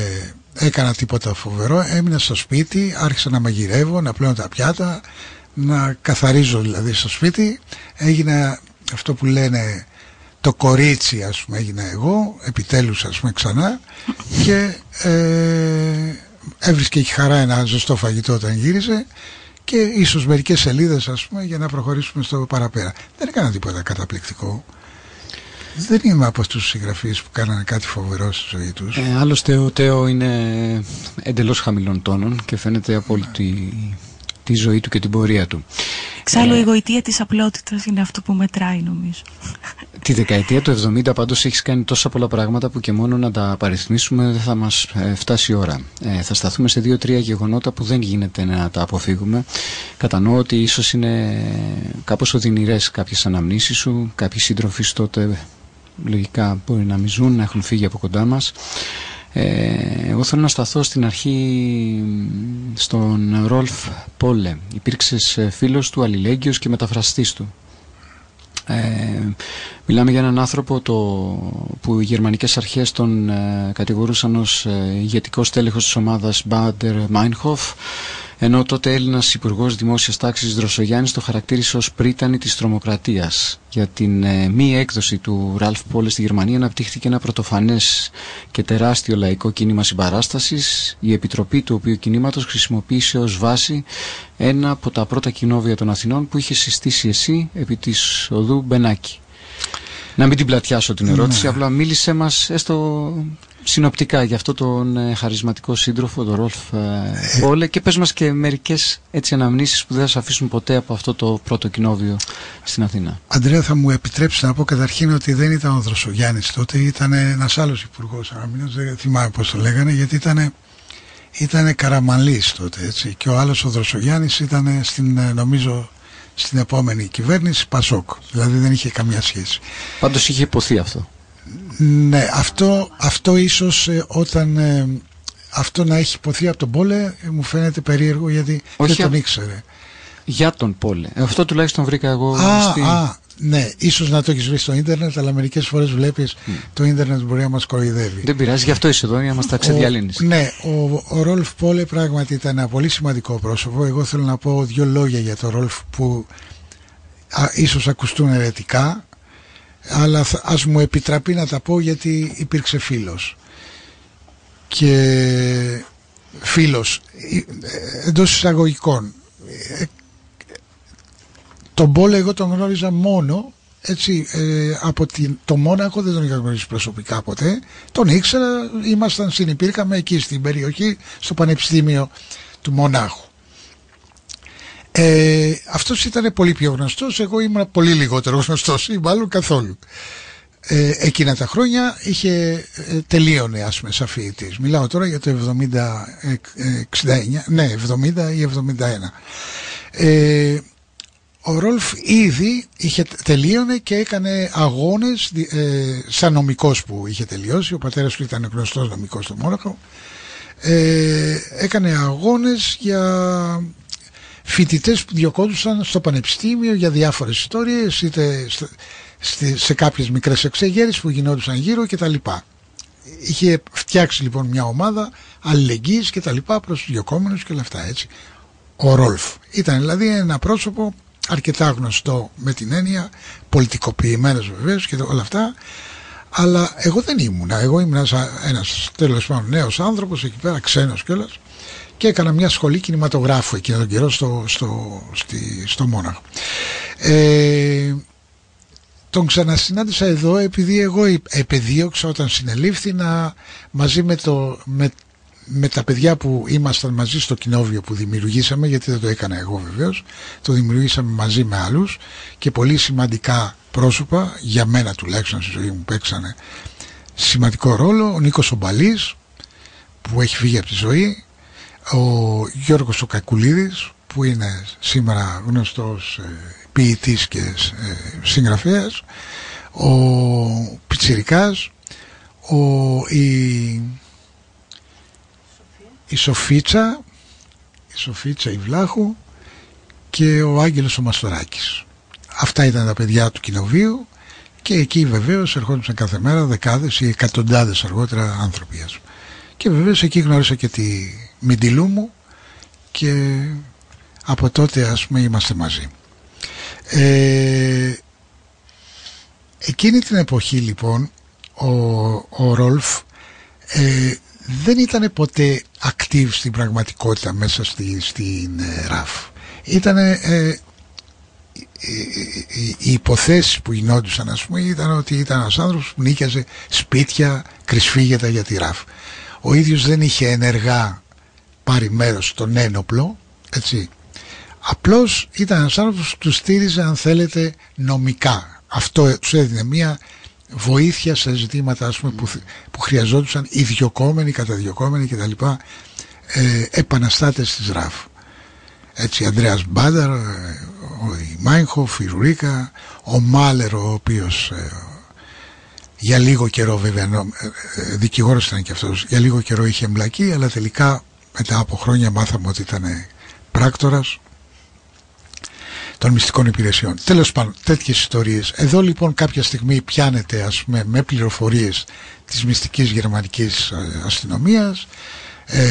έκανα τίποτα φοβερό, έμεινα στο σπίτι, άρχισα να μαγειρεύω, να πλένω τα πιάτα, να καθαρίζω δηλαδή στο σπίτι. Έγινα αυτό που λένε το κορίτσι, ας πούμε, έγινα εγώ, επιτέλους, ας πούμε, ξανά, και ε, έβρισκε και χαρά ένα ζεστό φαγητό όταν γύρισε και ίσως μερικές σελίδες, ας πούμε, για να προχωρήσουμε στο παραπέρα. Δεν έκανα τίποτα καταπληκτικό. Δεν είμαι από αυτούς τους συγγραφείς που κάνανε κάτι φοβερό στη ζωή τους. Ε, άλλωστε ο Τέο είναι εντελώς χαμηλών τόνων και φαίνεται από όλη τη, τη ζωή του και την πορεία του. Εξάλλου, η γοητεία της απλότητας είναι αυτό που μετράει, νομίζω. Τη δεκαετία του εβδομήντα πάντως έχεις κάνει τόσα πολλά πράγματα που και μόνο να τα παριθμίσουμε δεν θα μας φτάσει η ώρα. Ε, θα σταθούμε σε δύο-τρία γεγονότα που δεν γίνεται να τα αποφύγουμε. Κατανοώ ότι ίσως είναι κάπως οδυνηρές κάποιες αναμνήσεις σου. Κάποιοι σύντροφοι τότε λογικά μπορεί να μιζούν, να έχουν φύγει από κοντά μας. Εγώ θέλω να σταθώ στην αρχή στον Ρόλφ Πόλε. Υπήρξες φίλος του, αλληλέγγυος και μεταφραστής του. Ε, μιλάμε για έναν άνθρωπο το, που οι γερμανικές αρχές τον ε, κατηγορούσαν ως ε, ηγετικός τέλεχος της ομάδας Bader-Meinhof, ενώ τότε Έλληνας υπουργός δημόσιας τάξης Δροσογιάννης το χαρακτήρισε ως πρίτανη της τρομοκρατίας. Για την ε, μη έκδοση του Ρόλφ Πόλε στη Γερμανία αναπτύχθηκε ένα πρωτοφανές και τεράστιο λαϊκό κίνημα συμπαράστασης. Η επιτροπή του οποίου κινήματος χρησιμοποίησε ως βάση ένα από τα πρώτα κοινόβια των Αθηνών που είχε συστήσει εσύ επί της οδού Μπενάκη. Να μην την πλατιάσω την ερώτηση, ναι. Απλά μίλησέ μας έστω συνοπτικά για αυτό τον χαρισματικό σύντροφο, τον Ρόλφ Πόλε, και πες μας και μερικές έτσι αναμνήσεις που δεν θα σε αφήσουν ποτέ από αυτό το πρώτο κοινόβιο στην Αθήνα. Αντρέα, θα μου επιτρέψει να πω καταρχήν ότι δεν ήταν ο Δροσογιάννης τότε, ήταν ένας άλλος υπουργός αμήνας, δεν θυμάμαι πώς το λέγανε, γιατί ήταν ήτανε Καραμανλής τότε, έτσι, και ο άλλος ο Δροσογιάννης ήταν στην, νομίζω, στην επόμενη κυβέρνηση Πασόκ, δηλαδή δεν είχε καμιά σχέση. Πάντως είχε υποθεί αυτό. Ναι, αυτό, αυτό ίσως ε, όταν ε, αυτό να έχει υποθεί από τον Πόλε ε, μου φαίνεται περίεργο, γιατί όχι δεν τον ήξερε. Για τον Πόλε, ε, αυτό τουλάχιστον βρήκα εγώ. Α, στη... α, ναι, ίσως να το έχεις βρει στο ίντερνετ, αλλά μερικές φορές βλέπεις mm. το ίντερνετ μπορεί να μας κοροϊδεύει. Δεν πειράζει, γι' αυτό είσαι εδώ, για να μας τα ξεδιαλύνεις. Ναι, ο, ο Ρόλφ Πόλε πράγματι ήταν ένα πολύ σημαντικό πρόσωπο. Εγώ θέλω να πω δύο λόγια για τον Ρόλφ που α, ίσως ακουστούν αιρετικά, αλλά ας μου επιτραπεί να τα πω, γιατί υπήρξε φίλος. Και φίλος εντός εισαγωγικών. Τον Πόλε εγώ τον γνώριζα μόνο, έτσι, ε, από την, το Μόναχο, δεν τον είχα γνωρίσει προσωπικά ποτέ. Τον ήξερα, ήμασταν, συνυπήρκαμε εκεί στην περιοχή, στο Πανεπιστήμιο του Μονάχου. Ε, αυτός ήταν πολύ πιο γνωστός, εγώ ήμουν πολύ λιγότερο γνωστός ή μάλλον καθόλου. Ε, εκείνα τα χρόνια είχε ε, τελείωνε ας πούμε σαφίτης. Μιλάω τώρα για το εξήντα εννιά, ναι, εβδομήντα ή εβδομήντα ένα. Ε, ο Ρόλφ ήδη είχε τελείωνε και έκανε αγώνες ε, σαν νομικός που είχε τελειώσει. Ο πατέρας του ήταν γνωστός νομικός στο Μόναχο. Ε, έκανε αγώνες για φοιτητές που διωκόντουσαν στο πανεπιστήμιο για διάφορες ιστορίες, είτε σε κάποιες μικρές εξεγέρσεις που γινόντουσαν γύρω κτλ. Είχε φτιάξει λοιπόν μια ομάδα αλληλεγγύης κτλ. Προς τους διωκόμενους και όλα αυτά, έτσι. Ο Ρόλφ ήταν δηλαδή ένα πρόσωπο αρκετά γνωστό με την έννοια, πολιτικοποιημένος βεβαίως και όλα αυτά, αλλά εγώ δεν ήμουνα. Εγώ ήμουν ένας τέλος πάντων νέος άνθρωπος εκεί πέρα, ξένος κιόλας, και έκανα μια σχολή κινηματογράφου εκείνο τον καιρό στο, στο, στη, στο Μόναχο. Ε, τον ξανασυνάντησα εδώ επειδή εγώ επεδίωξα όταν συνελήφθη να, μαζί με, το, με, με τα παιδιά που ήμασταν μαζί στο κοινόβιο που δημιουργήσαμε, γιατί δεν το έκανα εγώ βεβαίως, το δημιουργήσαμε μαζί με άλλους και πολύ σημαντικά πρόσωπα, για μένα τουλάχιστον στη ζωή μου παίξανε σημαντικό ρόλο, ο Νίκος Σομπαλής που έχει φύγει από τη ζωή, ο Γιώργος Σουκακουλίδης που είναι σήμερα γνωστός ποιητής και συγγραφέας, ο Πιτσιρικάς, ο, η, η Σοφίτσα η Σοφίτσα η Βλάχου και ο Άγγελος ο Μαστοράκης. Αυτά ήταν τα παιδιά του κοινοβίου και εκεί βεβαίως ερχόντουσαν κάθε μέρα δεκάδες ή εκατοντάδες αργότερα άνθρωποι. Και βεβαίως εκεί γνώρισα και τη Μιντιλού μου και από τότε ας πούμε είμαστε μαζί. Ε, εκείνη την εποχή λοιπόν ο, ο Ρόλφ ε, δεν ήταν ποτέ active στην πραγματικότητα μέσα στη, στην ε, ραφ. Ήταν ε, ε, οι υποθέσεις που γινόντουσαν ας πούμε ήταν ότι ήταν ένας άνθρωπος που νίκιαζε σπίτια κρυσφύγετα για τη ραφ. Ο ίδιος δεν είχε ενεργά πάρει μέρος στον ένοπλο, έτσι. Απλώς ήταν ένας άνθρωπος που τους στήριζε, αν θέλετε, νομικά. Αυτό τους έδινε μια βοήθεια σε ζητήματα ας πούμε, που, που χρειαζόντουσαν οι διωκόμενοι, καταδιωκόμενοι κτλ. Ε, επαναστάτες της ραφ. Έτσι, Ανδρέας Μπάντερ, η Μάινχοφ, η Ρουρίκα, ο Μάλερ, ο οποίος ε, για λίγο καιρό βέβαια, ε, δικηγόρος ήταν και αυτός, για λίγο καιρό είχε εμπλακεί, αλλά τελικά μετά από χρόνια μάθαμε ότι ήταν πράκτορας των μυστικών υπηρεσιών. Τέλος πάντων, τέτοιες ιστορίες. Εδώ λοιπόν κάποια στιγμή πιάνεται ας πούμε, με πληροφορίες της μυστικής γερμανικής αστυνομίας, ε,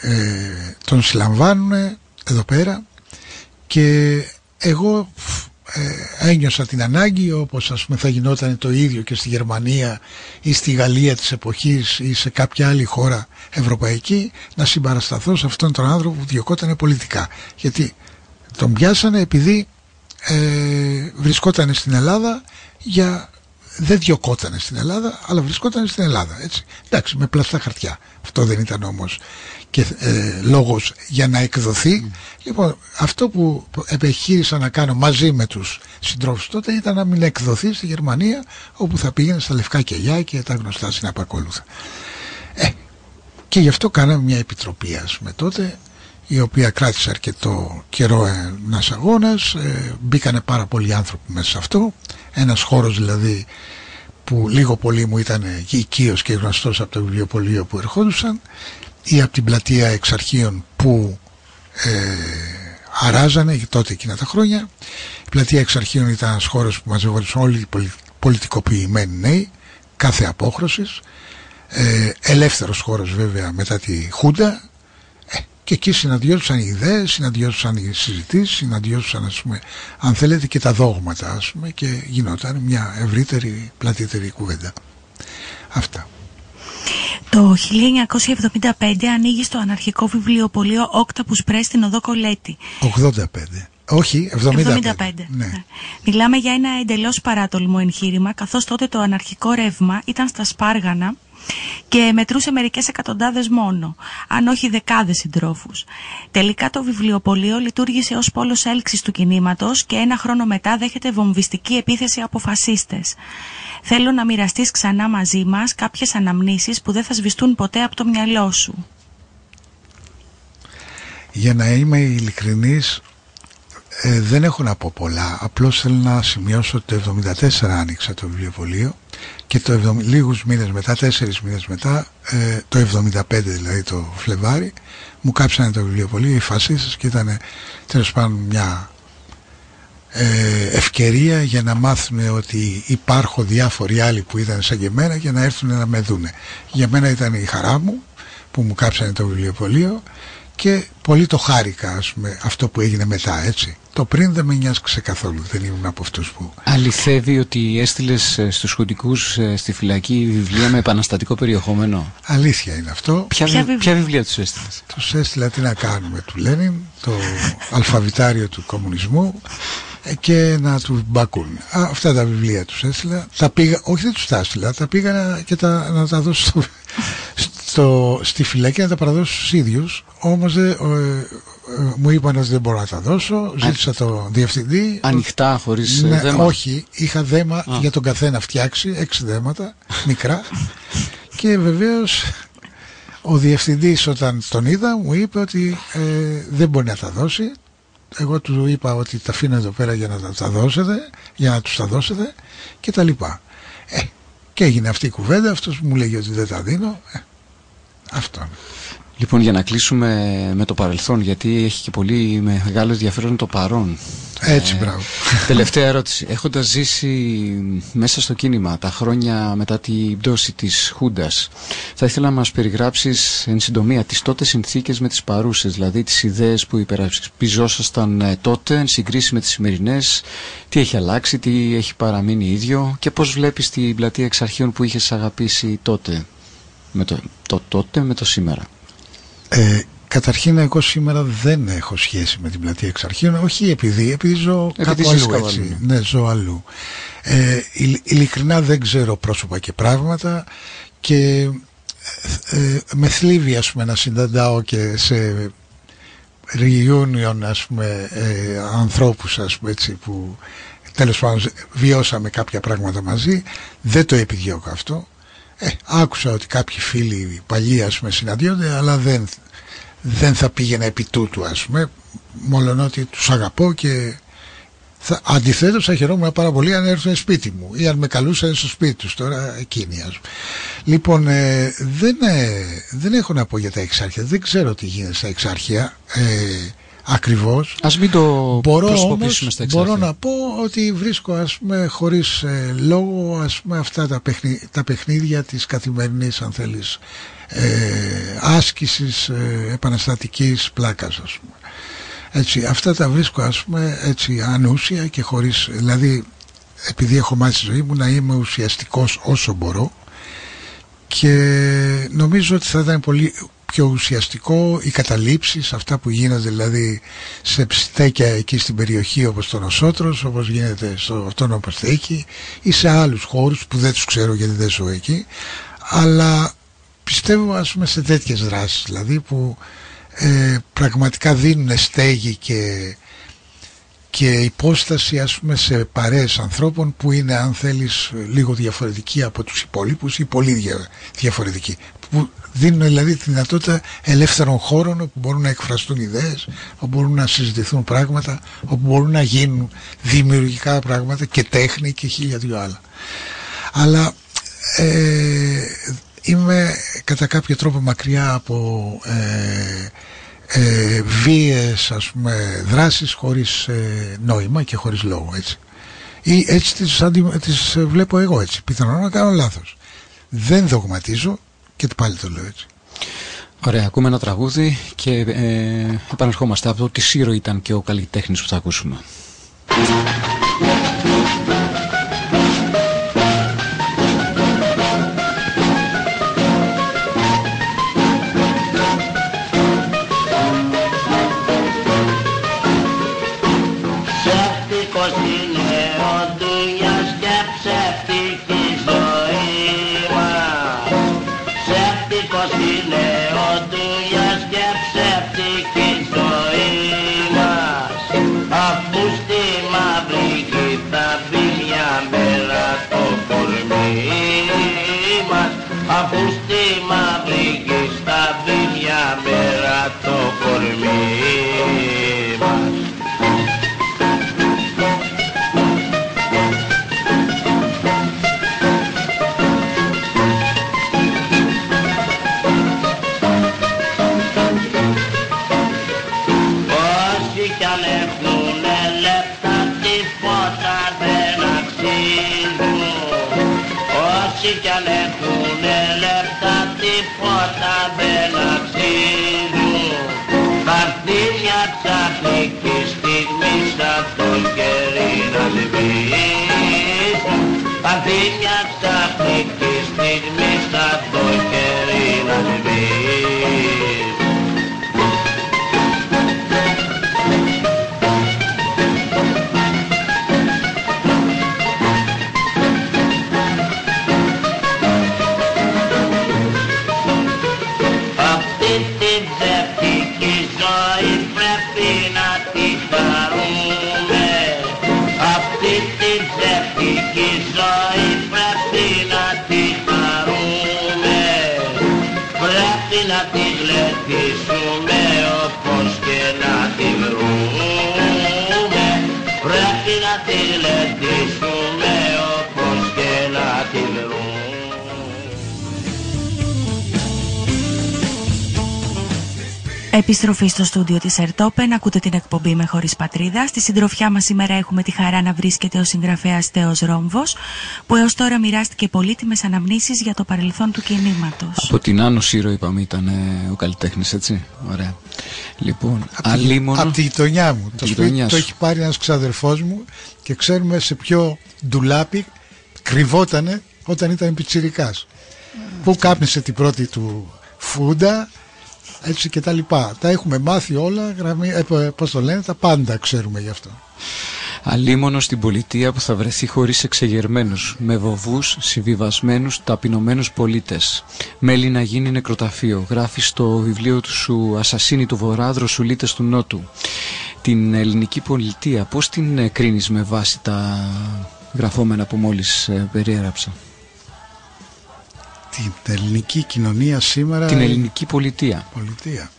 ε, τον συλλαμβάνουν εδώ πέρα και εγώ ε, ένιωσα την ανάγκη, όπως ας πούμε θα γινόταν το ίδιο και στη Γερμανία ή στη Γαλλία της εποχής ή σε κάποια άλλη χώρα ευρωπαϊκή, να συμπαρασταθώ σε αυτόν τον άνθρωπο που διωκόταν πολιτικά, γιατί τον πιάσανε επειδή ε, βρισκόταν στην Ελλάδα για... δεν διωκόταν στην Ελλάδα αλλά βρισκόταν στην Ελλάδα, έτσι. Εντάξει, με πλαστά χαρτιά, αυτό δεν ήταν όμως και ε, λόγος για να εκδοθεί. Mm. Λοιπόν, αυτό που επιχείρησα να κάνω μαζί με τους συντρόφους τότε ήταν να μην εκδοθεί στη Γερμανία, όπου θα πήγαινε στα λευκά κελιά και τα γνωστά συναπακόλουθα. Ε, και γι' αυτό κάναμε μια επιτροπή ας με τότε, η οποία κράτησε αρκετό καιρό ένας αγώνας, ε, μπήκανε πάρα πολλοί άνθρωποι μέσα σε αυτό, ένας χώρος δηλαδή που λίγο πολύ μου ήταν οικείος και γνωστός από το βιβλιοπωλείο που ερχόντουσαν ή από την πλατεία Εξαρχείων που ε, αράζανε τότε εκείνα τα χρόνια. Η πλατεία Εξαρχείων ήταν ένας χώρος που μαζευόντουσαν όλοι οι πολιτικοποιημένοι νέοι, κάθε απόχρωσης, ε, ελεύθερος χώρος βέβαια μετά τη Χούντα, και εκεί συναντιόντουσαν οι ιδέες, συναντιόντουσαν οι συζητήσεις, συναντιόντουσαν ας πούμε, αν θέλετε και τα δόγματα ας πούμε, και γινόταν μια ευρύτερη πλατύτερη κουβέντα. Αυτά. Το χίλια εννιακόσια εβδομήντα πέντε ανοίγει στο αναρχικό βιβλιοπωλείο Octopus Press στην οδό Κολέτη. ογδόντα πέντε. Όχι, εβδομήντα πέντε. εβδομήντα πέντε. Ναι. Μιλάμε για ένα εντελώς παράτολμο εγχείρημα, καθώς τότε το αναρχικό ρεύμα ήταν στα Σπάργανα και μετρούσε μερικές εκατοντάδες μόνο, αν όχι δεκάδες συντρόφους. Τελικά το βιβλιοπωλείο λειτουργήσε ως πόλος έλξης του κινήματος και ένα χρόνο μετά δέχεται βομβιστική επίθεση από φασίστες. Θέλω να μοιραστείς ξανά μαζί μας κάποιες αναμνήσεις που δεν θα σβηστούν ποτέ από το μυαλό σου. Για να είμαι ειλικρινής, ε, δεν έχω να πω πολλά. Απλώς θέλω να σημειώσω ότι το εβδομήντα τέσσερα άνοιξα το βιβλιοπωλείο και το εβδομήντα, λίγους μήνες μετά, τέσσερις μήνες μετά, ε, το εβδομήντα πέντε δηλαδή το Φλεβάρι, μου κάψανε το βιβλιοπωλείο οι φασίστες και ήταν τέλος πάντων μια ε, ευκαιρία για να μάθουν ότι υπάρχουν διάφοροι άλλοι που ήταν σαν και εμένα για να έρθουν να με δούνε. Για μένα ήταν η χαρά μου που μου κάψανε το βιβλιοπωλείο. Και πολύ το χάρηκα, ας πούμε, αυτό που έγινε μετά, έτσι. Το πριν δεν με νοιάζει καθόλου, δεν ήμουν από αυτούς που... Αληθεύει ότι έστειλες στους χουντικούς στη φυλακή βιβλία με επαναστατικό περιεχόμενο? Αλήθεια είναι αυτό. Ποια, ποια, βιβλία... ποια βιβλία τους έστειλες? Τους έστειλα «Τι να κάνουμε» του Λένιν, το αλφαβητάριο του κομμουνισμού και να του μπακούν. Α, αυτά τα βιβλία τους έστειλα. Τα πήγα, όχι δεν τους τα έστειλα, τα πήγα να, και τα, να τα δώσω στο, στο, στη φυλακή να τα παραδώσω στους ίδιους. Όμως ε, ε, ε, μου είπαν ότι δεν μπορώ να τα δώσω. Ζήτησα το διευθυντή. Ανοιχτά, χωρίς ναι, δέμα? Όχι, είχα δέμα Α. για τον καθένα φτιάξει, έξι δέματα, μικρά. Και βεβαίως ο διευθυντής όταν τον είδα μου είπε ότι ε, δεν μπορεί να τα δώσει. Εγώ του είπα ότι τα αφήνω εδώ πέρα για να τα, τα δώσετε, για να τους τα δώσετε και τα λοιπά. Ε, και έγινε αυτή η κουβέντα, αυτός μου λέγει ότι δεν τα δίνω. Ε, αυτό. Λοιπόν, για να κλείσουμε με το παρελθόν, γιατί έχει και πολύ μεγάλο ενδιαφέρον το παρόν. Έτσι, ε, μπράβο. Τελευταία ερώτηση. Έχοντας ζήσει μέσα στο κίνημα τα χρόνια μετά την πτώση της Χούντας, θα ήθελα να μας περιγράψεις εν συντομία τις τότε συνθήκες με τις παρούσες, δηλαδή τις ιδέες που υπερασπιζόσασταν τότε, εν συγκρίση με τις σημερινές, τι έχει αλλάξει, τι έχει παραμείνει ίδιο και πώς βλέπεις την πλατεία εξ αρχείων που είχες αγαπήσει τότε, με το, το τότε με το σήμερα. Ε, καταρχήν εγώ σήμερα δεν έχω σχέση με την πλατεία εξ αρχείων, όχι επειδή, επειδή ζω επειδή κάπου αλλού, έτσι. Ναι, ζω αλλού. Ε, ειλικρινά δεν ξέρω πρόσωπα και πράγματα και ε, με θλίβει, ας πούμε, να συναντάω και σε reunion, ας πούμε, ε, ανθρώπους, ας πούμε, έτσι, που τέλος πάντων βιώσαμε κάποια πράγματα μαζί. Δεν το επιδιώκω αυτό. Ε, άκουσα ότι κάποιοι φίλοι παλιοί, ας πούμε, συναντιόνται, αλλά δεν, δεν θα πήγαινα επί τούτου, ας πούμε, μόλον ότι τους αγαπώ και θα, αντιθέτως θα χαιρόμουν πάρα πολύ αν έρθουν σπίτι μου ή αν με καλούσαν στο σπίτι τους τώρα εκείνοι, ας πούμε. Λοιπόν, ε, δεν, ε, δεν έχω να πω για τα εξάρχεια, δεν ξέρω τι γίνεται στα εξάρχεια ε, ακριβώς. Ας μην το προσωποποιήσουμε στα εξάρχεια. Μπορώ να πω ότι βρίσκω, ας πούμε, χωρίς ε, λόγο, ας πούμε, αυτά τα, παιχνι, τα παιχνίδια της καθημερινής, αν θέλεις, ε, άσκησης ε, επαναστατικής πλάκας, ας πούμε. Έτσι, αυτά τα βρίσκω, ας πούμε, έτσι, ανούσια και χωρίς, δηλαδή, επειδή έχω μάθει στη ζωή μου να είμαι ουσιαστικός όσο μπορώ και νομίζω ότι θα ήταν πολύ... πιο ουσιαστικό οι καταλήψεις, αυτά που γίνονται δηλαδή σε ψητέκια εκεί στην περιοχή όπως το Νοσότρος, όπως γίνεται στο Αυτόνομο Παστέκι ή σε άλλους χώρους που δεν τους ξέρω γιατί δεν ζω εκεί, αλλά πιστεύω, ας πούμε, σε τέτοιες δράσεις δηλαδή που ε, πραγματικά δίνουν στέγη και, και υπόσταση, ας πούμε, σε παρέες ανθρώπων που είναι, αν θέλεις, λίγο διαφορετικοί από τους υπόλοιπους ή πολύ διαφορετικοί, που δίνουν δηλαδή τη δυνατότητα ελεύθερων χώρων όπου μπορούν να εκφραστούν ιδέες, όπου μπορούν να συζητηθούν πράγματα, όπου μπορούν να γίνουν δημιουργικά πράγματα και τέχνη και χίλια δυο άλλα. Αλλά ε, είμαι κατά κάποιο τρόπο μακριά από ε, ε, βίες, ας πούμε, δράσεις χωρίς ε, νόημα και χωρίς λόγο, έτσι. Ή έτσι τις, αντι, τις βλέπω εγώ, έτσι. Πιθανόν να κάνω λάθος. Δεν δογματίζω. Και πάλι το λέω έτσι. Ωραία, ακούμε ένα τραγούδι και ε, επανερχόμαστε από το ότι Σύρο ήταν και ο καλλιτέχνης που θα ακούσουμε. Ψεύτικος είναι ο δουλειάς και ψεύτικη ζωή. Επιστροφή στο στούντιο της AirTopen, ακούτε την εκπομπή «Με χωρίς πατρίδα». Στη συντροφιά μας σήμερα έχουμε τη χαρά να βρίσκεται ο συγγραφέας Τέος Ρόμβος, που έως τώρα μοιράστηκε πολύτιμες αναμνήσεις για το παρελθόν του κινήματος. Από την Άνω Σύρο, είπαμε, ήταν ο καλλιτέχνης, έτσι. Ωραία. Λοιπόν, αλίμονο. Από τη γειτονιά μου. Το σπίτι το έχει πάρει ένας ξαδερφός μου και ξέρουμε σε ποιο ντουλάπι κρυβότανε όταν ήταν πιτσιρικάς. Πού κάπνισε την πρώτη του φούντα. Έτσι και τα λοιπά. Τα έχουμε μάθει όλα, γραμμή, ε, πώς το λένε, τα πάντα ξέρουμε γι' αυτό. Αλίμονο στην πολιτεία που θα βρεθεί χωρίς εξεγερμένους, με βοβούς, συμβιβασμένους, ταπεινωμένους πολίτες. Μέλη να γίνει νεκροταφείο. Γράφει στο βιβλίο του σου «Ασασίνη του Βορρά, δροσουλίτες του Νότου». Την ελληνική πολιτεία, πώς την κρίνεις με βάση τα γραφόμενα που μόλις περιέγραψα? Την ελληνική κοινωνία σήμερα. Την ελληνική πολιτεία. Πολιτεία.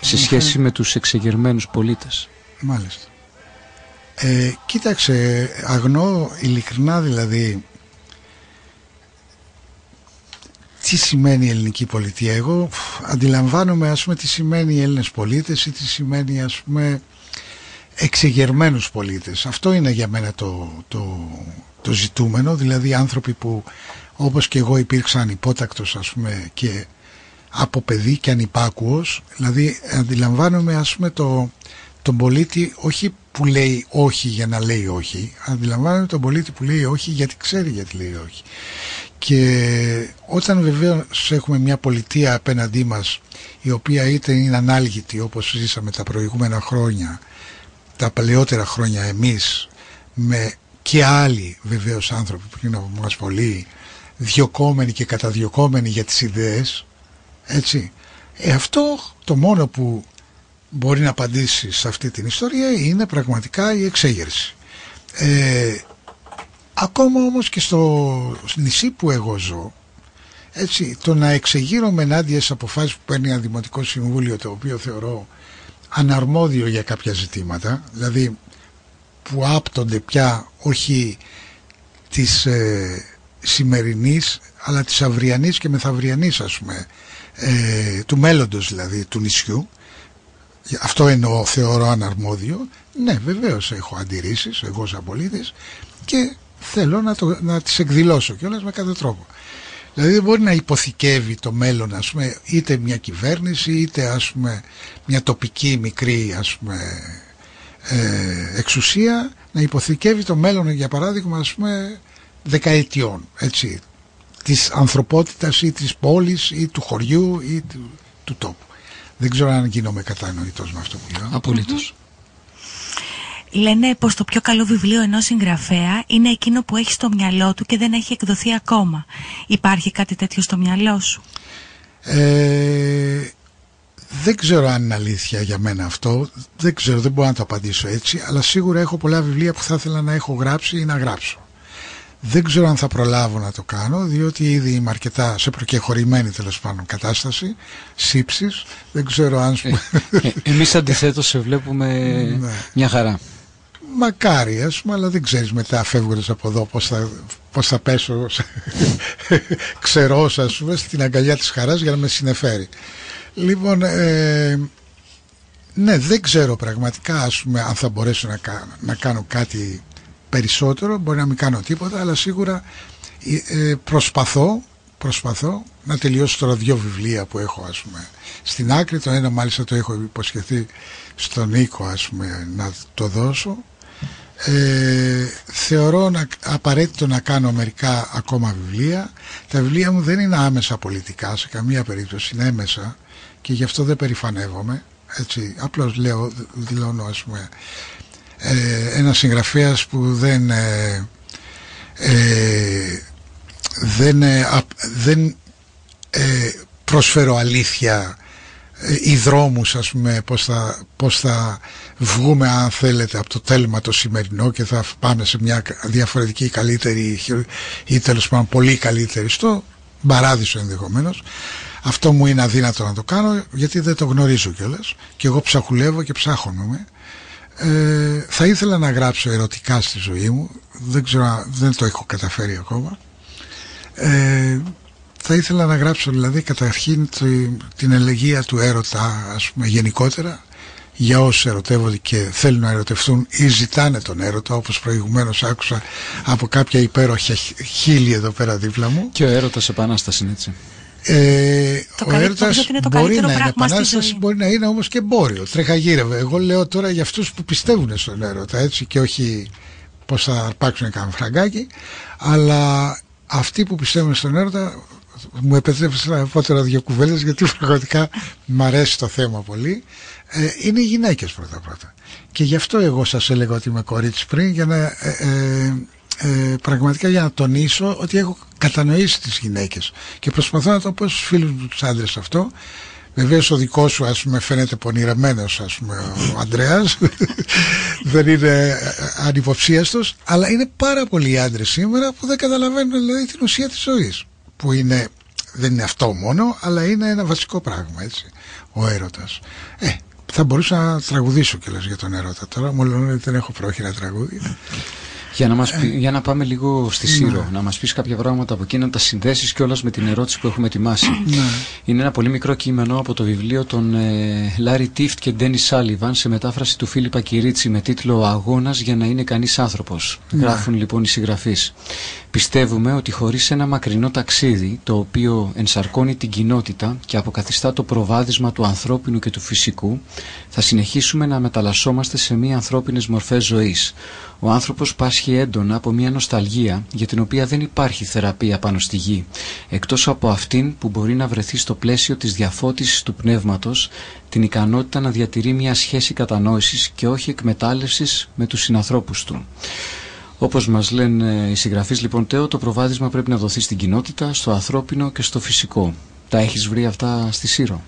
Σε Είχα... σχέση με τους εξεγερμένους πολίτες. Μάλιστα. Ε, κοίταξε, αγνώ ειλικρινά δηλαδή τι σημαίνει η ελληνική πολιτεία. Εγώ αντιλαμβάνομαι, ας πούμε, τι σημαίνει οι Έλληνες πολίτες ή τι σημαίνει, ας πούμε, εξεγερμένους πολίτες. Αυτό είναι για μένα το, το, το ζητούμενο, δηλαδή άνθρωποι που όπως και εγώ υπήρξα ανυπότακτος, ας πούμε, και από παιδί και ανυπάκουος. Δηλαδή αντιλαμβάνομαι, ας πούμε, το, τον πολίτη όχι που λέει όχι για να λέει όχι. Αντιλαμβάνομαι τον πολίτη που λέει όχι γιατί ξέρει γιατί λέει όχι. Και όταν βεβαίως έχουμε μια πολιτεία απέναντί μας η οποία είτε είναι ανάλγητη όπως ζήσαμε τα προηγούμενα χρόνια, τα παλαιότερα χρόνια εμείς, με και άλλοι βεβαίως άνθρωποι που είναι από μας πολλοί, διωκόμενοι και καταδιωκόμενοι για τις ιδέες, έτσι, ε, αυτό το μόνο που μπορεί να απαντήσει σε αυτή την ιστορία είναι πραγματικά η εξέγερση. Ε, ακόμα όμως και στο νησί που εγώ ζω, έτσι, το να εξεγείρομαι ενάντια σε αποφάσεις που παίρνει ένα δημοτικό συμβούλιο, το οποίο θεωρώ αναρμόδιο για κάποια ζητήματα, δηλαδή που άπτονται πια όχι τις ε, σημερινής αλλά της αυριανής και μεθαυριανής, ας πούμε, ε, του μέλλοντος δηλαδή του νησιού. Αυτό εννοώ, θεωρώ αναρμόδιο. Ναι, βεβαίως έχω αντιρρήσεις εγώ σαν πολίτης και θέλω να, το, να τις εκδηλώσω κιόλας με κάθε τρόπο. Δηλαδή δεν μπορεί να υποθηκεύει το μέλλον, ας πούμε, είτε μια κυβέρνηση είτε, ας πούμε, μια τοπική μικρή, ας πούμε, ε, εξουσία, να υποθηκεύει το μέλλον, για παράδειγμα, ας πούμε, δεκαετιών, έτσι, της ανθρωπότητας ή της πόλης ή του χωριού ή του, του τόπου. Δεν ξέρω αν γίνομαι κατανοητός με αυτό που λέω. Απολύτως. Mm-hmm. Λένε πως το πιο καλό βιβλίο ενός συγγραφέα είναι εκείνο που έχει στο μυαλό του και δεν έχει εκδοθεί ακόμα. Υπάρχει κάτι τέτοιο στο μυαλό σου? Ε, Δεν ξέρω αν είναι αλήθεια για μένα αυτό, δεν ξέρω, δεν μπορώ να το απαντήσω έτσι, αλλά σίγουρα έχω πολλά βιβλία που θα ήθελα να έχω γράψει ή να γράψω. Δεν ξέρω αν θα προλάβω να το κάνω, διότι ήδη είμαι αρκετά σε προκεχωρημένη τέλος πάντων κατάσταση, σύψης, δεν ξέρω αν... Ε, ε, εμείς αντιθέτως σε βλέπουμε ναι. μια χαρά. Μακάρι, ας πούμε, αλλά δεν ξέρεις μετά φεύγοντας από εδώ πώς θα, πώς θα πέσω ξερός, ας πούμε, στην αγκαλιά της χαράς για να με συνεφέρει. Λοιπόν, ε, ναι, δεν ξέρω πραγματικά, ας πούμε, αν θα μπορέσω να κάνω, να κάνω κάτι περισσότερο, μπορεί να μην κάνω τίποτα, αλλά σίγουρα ε, προσπαθώ, προσπαθώ να τελειώσω τώρα δύο βιβλία που έχω, ας πούμε, στην άκρη. Το ένα μάλιστα το έχω υποσχεθεί στον Νίκο, ας πούμε, να το δώσω. Ε, θεωρώ να, απαραίτητο να κάνω μερικά ακόμα βιβλία. Τα βιβλία μου δεν είναι άμεσα πολιτικά, σε καμία περίπτωση, είναι έμεσα και γι' αυτό δεν περηφανεύομαι, έτσι, απλώς λέω, δηλώνω, ας πούμε, ε, ένας συγγραφέας που δεν ε, ε, δεν, ε, δεν ε, προσφέρω αλήθεια ή δρόμους, ας πούμε, πώς θα, πώς θα βγούμε, αν θέλετε, από το τέλμα το σημερινό και θα πάμε σε μια διαφορετική, καλύτερη ή τέλος πάντων πολύ καλύτερη, στο παράδεισο ενδεχομένως. Αυτό μου είναι αδύνατο να το κάνω, γιατί δεν το γνωρίζω κιόλας και εγώ ψαχουλεύω και ψάχωνομαι. Ε, θα ήθελα να γράψω ερωτικά στη ζωή μου, δεν ξέρω, δεν το έχω καταφέρει ακόμα. ε, Θα ήθελα να γράψω, δηλαδή, καταρχήν την ελεγία του έρωτα, ας πούμε, γενικότερα, για όσους ερωτεύονται και θέλουν να ερωτευτούν ή ζητάνε τον έρωτα, όπως προηγουμένως άκουσα από κάποια υπέροχα χείλη εδώ πέρα δίπλα μου. Και ο έρωτας επανάσταση είναι, έτσι. Ε, ο έρωτας μπορεί να είναι επανάσταση, μπορεί να είναι όμως και εμπόριο. Τρέχα γύρευε. Εγώ λέω τώρα για αυτούς που πιστεύουν στον έρωτα, έτσι, και όχι πως θα αρπάξουν κανένα φραγκάκι, αλλά αυτοί που πιστεύουν στον έρωτα. Μου επιτρέψεις να πω τώρα δύο κουβέλες, γιατί πραγματικά μου αρέσει το θέμα πολύ. Ε, είναι οι γυναίκες πρώτα-πρώτα. Και γι' αυτό εγώ σας έλεγα ότι είμαι κορίτσι πριν, για να, ε, ε, πραγματικά για να τονίσω ότι έχω κατανοήσει τις γυναίκες. Και προσπαθώ να το πω στους φίλους μου τους άντρες αυτό. Βεβαίως ο δικός σου, ας πούμε, φαίνεται πονηρεμένος, ας πούμε, ο Ανδρέας. Δεν είναι ανυποψίαστος. Αλλά είναι πάρα πολλοί άντρες σήμερα που δεν καταλαβαίνουν, δηλαδή, την ουσία της ζωής. Που είναι, δεν είναι αυτό μόνο, αλλά είναι ένα βασικό πράγμα, έτσι, ο έρωτας. Ε, θα μπορούσα να τραγουδήσω κιόλας για τον έρωτα τώρα, μόλις δεν έχω πρόχειρα τραγούδι. Για να, μας, ε, για να πάμε λίγο στη Σύρο, ναι. να μας πεις κάποια πράγματα από εκεί, να τα συνδέσεις κιόλας με την ερώτηση που έχουμε ετοιμάσει. Ναι. Είναι ένα πολύ μικρό κείμενο από το βιβλίο των ε, Λάρι Τιφτ και Ντένι Σάλιβαν σε μετάφραση του Φίλιππα Κυρίτση με τίτλο «Ο αγώνας για να είναι κανείς άνθρωπος». Ναι. Γράφουν λοιπόν οι συγγραφείς. Πιστεύουμε ότι χωρίς ένα μακρινό ταξίδι, το οποίο ενσαρκώνει την κοινότητα και αποκαθιστά το προβάδισμα του ανθρώπινου και του φυσικού, θα συνεχίσουμε να μεταλλασσόμαστε σε μη ανθρώπινες μορφές ζωής. Ο άνθρωπος πάσχει έντονα από μια νοσταλγία για την οποία δεν υπάρχει θεραπεία πάνω στη γη, εκτός από αυτήν που μπορεί να βρεθεί στο πλαίσιο της διαφώτισης του πνεύματος, την ικανότητα να διατηρεί μια σχέση κατανόησης και όχι εκμετάλλευσης με τους συνανθρώπους του. Όπως μας λένε οι συγγραφείς, λοιπόν, Τέο, το προβάδισμα πρέπει να δοθεί στην κοινότητα, στο ανθρώπινο και στο φυσικό. Τα έχεις βρει αυτά στη Σύρο?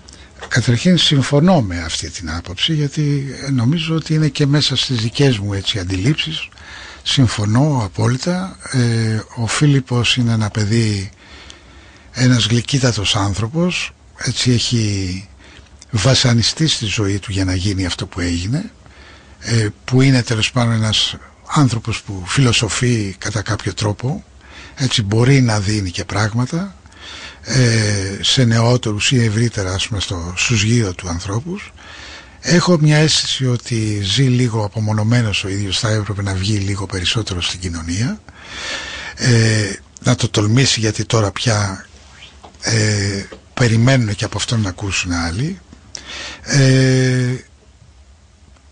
Καταρχήν συμφωνώ με αυτή την άποψη, γιατί νομίζω ότι είναι και μέσα στις δικές μου, έτσι, αντιλήψεις. Συμφωνώ απόλυτα. Ε, ο Φίλιππος είναι ένα παιδί, ένας γλυκύτατος άνθρωπος, έτσι, έχει βασανιστεί στη ζωή του για να γίνει αυτό που έγινε, ε, που είναι τέλος πάντων ένας άνθρωπος που φιλοσοφεί κατά κάποιο τρόπο, έτσι, μπορεί να δίνει και πράγματα ε, σε νεότερους ή ευρύτερα, ας πούμε, στο σουσγείο του ανθρώπους. Έχω μια αίσθηση ότι ζει λίγο απομονωμένος ο ίδιος, θα έπρεπε να βγει λίγο περισσότερο στην κοινωνία, ε, να το τολμήσει, γιατί τώρα πια ε, περιμένουν και από αυτόν να ακούσουν άλλοι. ε,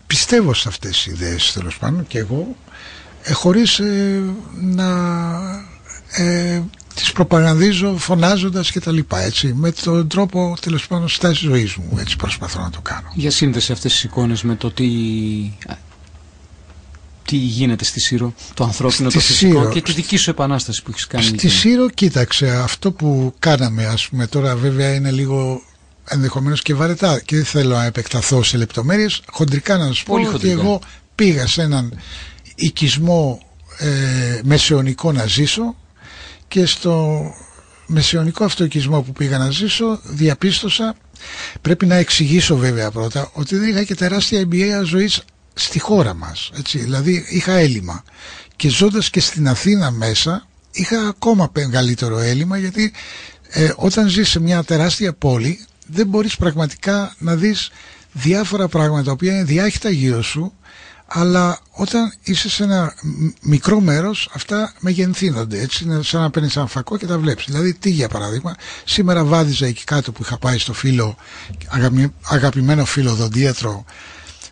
Πιστεύω σε αυτές τις ιδέες, τέλος πάντων, και εγώ, ε, χωρίς ε, να ε, τις προπαγανδίζω φωνάζοντας και τα λοιπά, έτσι, με τον τρόπο, τέλος πάντων, στάση ζωής μου, έτσι προσπαθώ να το κάνω. Για σύνδεση αυτές τις εικόνες με το τι, τι γίνεται στη Σύρο, το ανθρώπινο, στη το φυσικό Σύρο, και τη δική σου επανάσταση που έχεις κάνει. Στη Σύρο, κοίταξε, αυτό που κάναμε, ας πούμε, τώρα βέβαια είναι λίγο ενδεχομένως και βαρετά, και δεν θέλω να επεκταθώ σε λεπτομέρειες. Χοντρικά να σας πω Πολύ ότι χοντρικά. εγώ πήγα σε έναν οικισμό ε, μεσαιωνικό να ζήσω, και στο μεσαιωνικό αυτό οικισμό που πήγα να ζήσω διαπίστωσα, πρέπει να εξηγήσω βέβαια πρώτα, ότι δεν είχα και τεράστια εμπειρία ζωής στη χώρα μας, έτσι. Δηλαδή είχα έλλειμμα, και ζώντας και στην Αθήνα μέσα είχα ακόμα μεγαλύτερο έλλειμμα, γιατί ε, όταν ζεις σε μια τεράστια πόλη δεν μπορείς πραγματικά να δεις διάφορα πράγματα τα οποία είναι διάχυτα γύρω σου, αλλά όταν είσαι σε ένα μικρό μέρος αυτά μεγενθύνονται, έτσι, είναι σαν να παίρνεις ένα φακό και τα βλέπεις. Δηλαδή τι, για παράδειγμα, σήμερα βάδιζα εκεί κάτω που είχα πάει στο φίλο, αγαπημένο φιλοδοντίατρο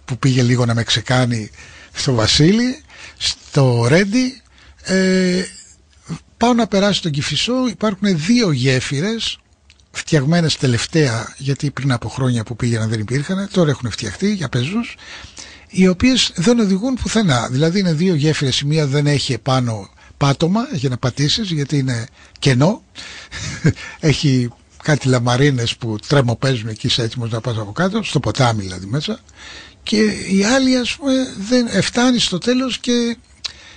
που πήγε λίγο να με ξεκάνει, στο Βασίλη, στο Ρέντι, ε, πάω να περάσω τον Κηφισό, υπάρχουν δύο γέφυρες φτιαγμένες τελευταία, γιατί πριν από χρόνια που πήγαιναν δεν υπήρχαν, τώρα έχουν φτιαχτεί για πεζούς, οι οποίες δεν οδηγούν πουθενά. Δηλαδή είναι δύο γέφυρες, η μία δεν έχει επάνω πάτωμα για να πατήσεις, γιατί είναι κενό, έχει κάτι λαμαρίνες που τρεμοπαίζουν εκεί, σε έτοιμος να πας από κάτω, στο ποτάμι δηλαδή μέσα, και η άλλη, ας πούμε, δεν φτάνει στο τέλος και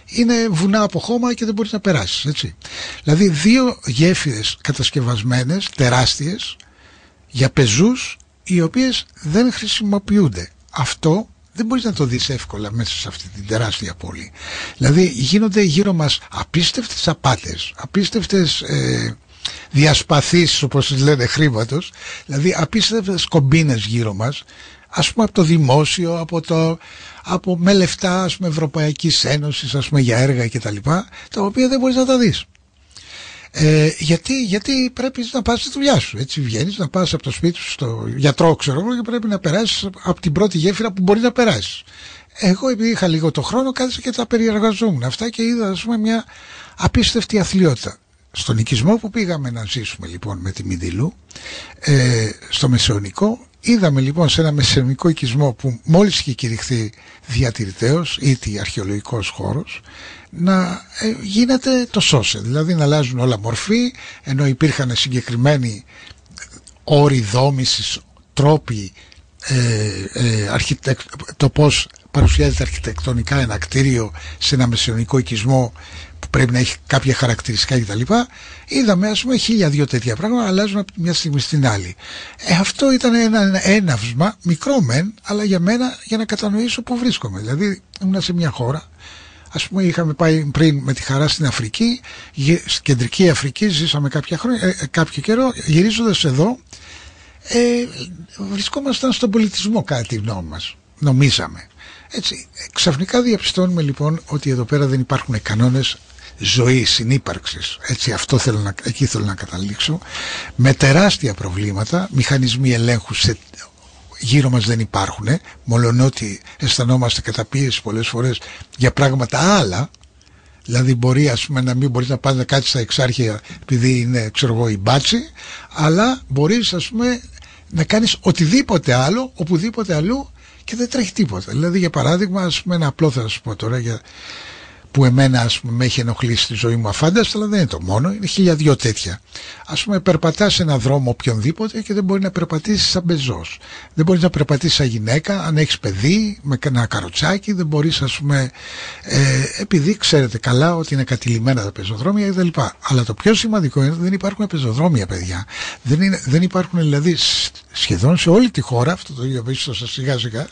είναι βουνά από χώμα και δεν μπορείς να περάσεις, έτσι. Δηλαδή δύο γέφυρες κατασκευασμένες, τεράστιες, για πεζούς, οι οποίες δεν χρησιμοποιούνται. Αυτό δεν μπορείς να το δεις εύκολα μέσα σε αυτή την τεράστια πόλη. Δηλαδή γίνονται γύρω μας απίστευτες απάτες, απίστευτες ε, διασπαθήσεις, όπως τις λένε, χρήματος, δηλαδή απίστευτες κομπίνες γύρω μας, ας πούμε από το δημόσιο, από, το, από με λεφτά, ας πούμε, Ευρωπαϊκής Ένωσης, ας πούμε, για έργα και τα λοιπά, τα οποία δεν μπορείς να τα δεις. Ε, γιατί, γιατί πρέπει να πας στη δουλειά σου, έτσι, βγαίνεις να πας από το σπίτι σου στο γιατρό, ξέρω, και πρέπει να περάσεις από την πρώτη γέφυρα που μπορεί να περάσεις. Εγώ, επειδή είχα λίγο το χρόνο, κάθεσα και τα περιεργαζόμουν αυτά και είδα, ας πούμε, μια απίστευτη αθλειότητα. Στον οικισμό που πήγαμε να ζήσουμε, λοιπόν, με τη Μυντιλού, ε, στο μεσαιωνικό, είδαμε λοιπόν σε ένα μεσαιωνικό οικισμό που μόλις είχε κηρυχθεί διατηρητέως ή τι αρχαιολογικός χώρος, να ε, γίνεται το σώσε, δηλαδή να αλλάζουν όλα μορφή, ενώ υπήρχαν συγκεκριμένοι όροι δόμησης, τρόποι, ε, ε, αρχιτεκ... το πώς παρουσιάζεται αρχιτεκτονικά ένα κτίριο σε ένα μεσαιωνικό οικισμό που πρέπει να έχει κάποια χαρακτηριστικά κτλ. Είδαμε, ας πούμε, χίλια δύο τέτοια πράγματα, αλλάζουν από μια στιγμή στην άλλη. Ε, αυτό ήταν ένα έναυσμα, μικρό μεν, αλλά για μένα, για να κατανοήσω που βρίσκομαι. Δηλαδή, ήμουν σε μια χώρα, ας πούμε, είχαμε πάει πριν με τη χαρά στην Αφρική, στην κεντρική Αφρική, ζήσαμε κάποια χρόνια, ε, κάποιο καιρό, γυρίζοντας εδώ, ε, βρισκόμασταν στον πολιτισμό, κατά τη γνώμη μας, νομίζαμε. Έτσι, ξαφνικά διαπιστώνουμε λοιπόν ότι εδώ πέρα δεν υπάρχουν κανόνες ζωής, συνύπαρξης. Έτσι, αυτό θέλω να, εκεί θέλω να καταλήξω. Με τεράστια προβλήματα, μηχανισμοί ελέγχου σε, γύρω μας δεν υπάρχουν, μολονότι αισθανόμαστε καταπίεση πολλές φορές για πράγματα άλλα. Δηλαδή μπορεί, ας πούμε, να μην μπορείς να πας να κάτσεις στα Εξάρχεια επειδή είναι, ξέρω εγώ, η μπάτση, αλλά μπορείς, ας πούμε, να κάνεις οτιδήποτε άλλο, οπουδήποτε αλλού, και δεν τρέχει τίποτα. Δηλαδή, για παράδειγμα, ας πούμε, ένα απλό θα σας πω τώρα για... που εμένα, ας πούμε, με έχει ενοχλήσει στη ζωή μου αφάνταστα, αλλά δεν είναι το μόνο, είναι χίλια δυο τέτοια. Ας πούμε, περπατάς σε έναν δρόμο οποιονδήποτε και δεν μπορεί να περπατήσεις σαν πεζός. Δεν μπορείς να περπατήσεις σαν γυναίκα, αν έχεις παιδί, με ένα καροτσάκι, δεν μπορείς, ας πούμε, ε, επειδή ξέρετε καλά ότι είναι κατηλημένα τα πεζοδρόμια κτλ. Αλλά το πιο σημαντικό είναι ότι δεν υπάρχουν πεζοδρόμια, παιδιά. Δεν, είναι, δεν υπάρχουν, δηλαδή, σχεδόν σε όλη τη χώρα, αυτό το ίδιο πίστοσα σιγά σιγά,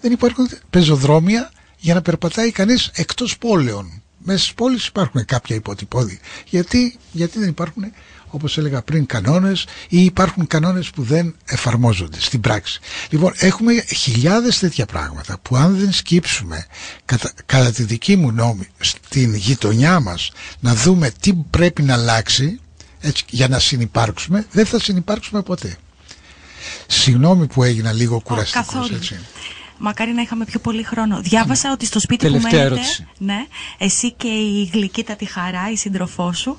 δεν υπάρχουν πεζοδρόμια για να περπατάει κανείς εκτός πόλεων. Μέσα στις πόλεις υπάρχουν κάποια υποτυπώδη. Γιατί, γιατί δεν υπάρχουν, όπως έλεγα πριν, κανόνες, ή υπάρχουν κανόνες που δεν εφαρμόζονται στην πράξη. Λοιπόν, έχουμε χιλιάδες τέτοια πράγματα που αν δεν σκύψουμε, κατά, κατά τη δική μου νόμη, στην γειτονιά μας, να δούμε τι πρέπει να αλλάξει, έτσι, για να συνυπάρξουμε, δεν θα συνυπάρξουμε ποτέ. Συγγνώμη που έγινα λίγο κουραστικός, έτσι. Μακάρι να είχαμε πιο πολύ χρόνο. Διάβασα ότι στο σπίτι που μένετε, ναι, εσύ και η γλυκύτατη Χαρά, η σύντροφό σου,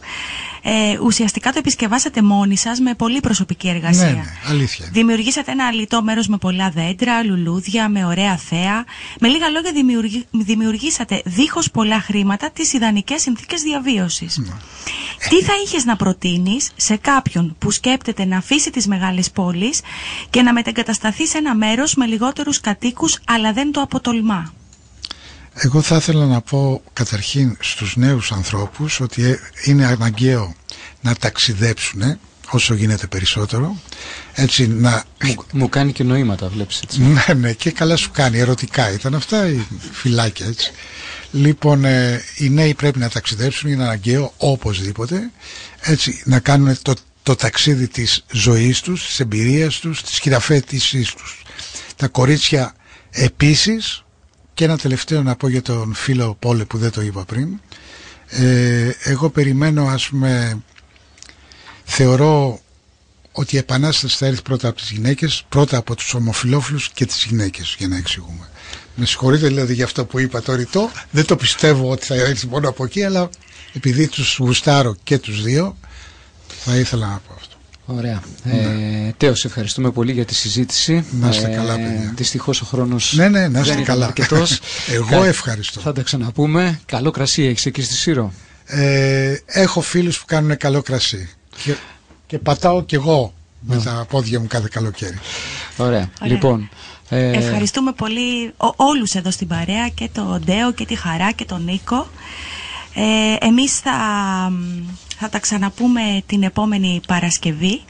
ε, ουσιαστικά το επισκευάσατε μόνοι σας με πολύ προσωπική εργασία. Ναι, ναι, αλήθεια. Δημιουργήσατε ένα αλυτό μέρος με πολλά δέντρα, λουλούδια, με ωραία θέα. Με λίγα λόγια, δημιουργη... δημιουργήσατε δίχως πολλά χρήματα τις ιδανικές συνθήκες διαβίωσης. Ναι. Τι θα είχες να προτείνεις σε κάποιον που σκέπτεται να αφήσει τις μεγάλες πόλεις και να μετεγκατασταθεί σε ένα μέρος με λιγότερους κατοίκους, αλλά δεν το αποτολμά? Εγώ θα ήθελα να πω καταρχήν στους νέους ανθρώπους ότι είναι αναγκαίο να ταξιδέψουν όσο γίνεται περισσότερο, έτσι να... Μου, μου κάνει και νοήματα, βλέπεις, έτσι. Ναι, ναι, και καλά σου κάνει, ερωτικά ήταν αυτά, οι φυλάκια, έτσι. Λοιπόν, ε, οι νέοι πρέπει να ταξιδέψουν, είναι αναγκαίο οπωσδήποτε, έτσι, να κάνουν το, το ταξίδι της ζωής τους, της εμπειρίας τους, της χειραφέτησής τους. Τα κορίτσια επίσης. Και ένα τελευταίο να πω για τον φίλο Πόλε που δεν το είπα πριν. Ε, εγώ περιμένω, ας πούμε, θεωρώ ότι η επανάσταση θα έρθει πρώτα από τις γυναίκες, πρώτα από τους ομοφυλόφιλους και τις γυναίκες, για να εξηγούμε. Με συγχωρείτε δηλαδή για αυτό που είπα το ρητό, δεν το πιστεύω ότι θα έρθει μόνο από εκεί, αλλά επειδή τους γουστάρω και τους δύο, θα ήθελα να πω αυτό. Ωραία. Ναι. Ε, Τέο, σε ευχαριστούμε πολύ για τη συζήτηση. Να είστε ε, καλά, παιδιά. Δυστυχώς ο χρόνος ναι, ναι, να δεν ήταν αρκετός. Εγώ ευχαριστώ. Θα τα ξαναπούμε. Καλό κρασί έχεις εκεί στη Σύρο? Ε, έχω φίλους που κάνουν καλό κρασί. Και, και πατάω κι εγώ με τα πόδια μου κάθε καλοκαίρι. Ωραία. Ωραία. Λοιπόν, ε... ευχαριστούμε πολύ ό, όλους εδώ στην παρέα, και τον Τέο και τη Χαρά και τον Νίκο. Ε, εμείς θα... θα τα ξαναπούμε την επόμενη Παρασκευή.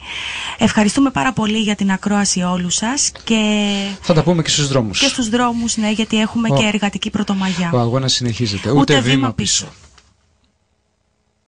Ευχαριστούμε πάρα πολύ για την ακρόαση όλους σας. Και θα τα πούμε και στους δρόμους. Και στους δρόμους, ναι, γιατί έχουμε ο... και εργατική πρωτομαγιά. Ο αγώνας συνεχίζεται. Ούτε, Ούτε βήμα πίσω. πίσω.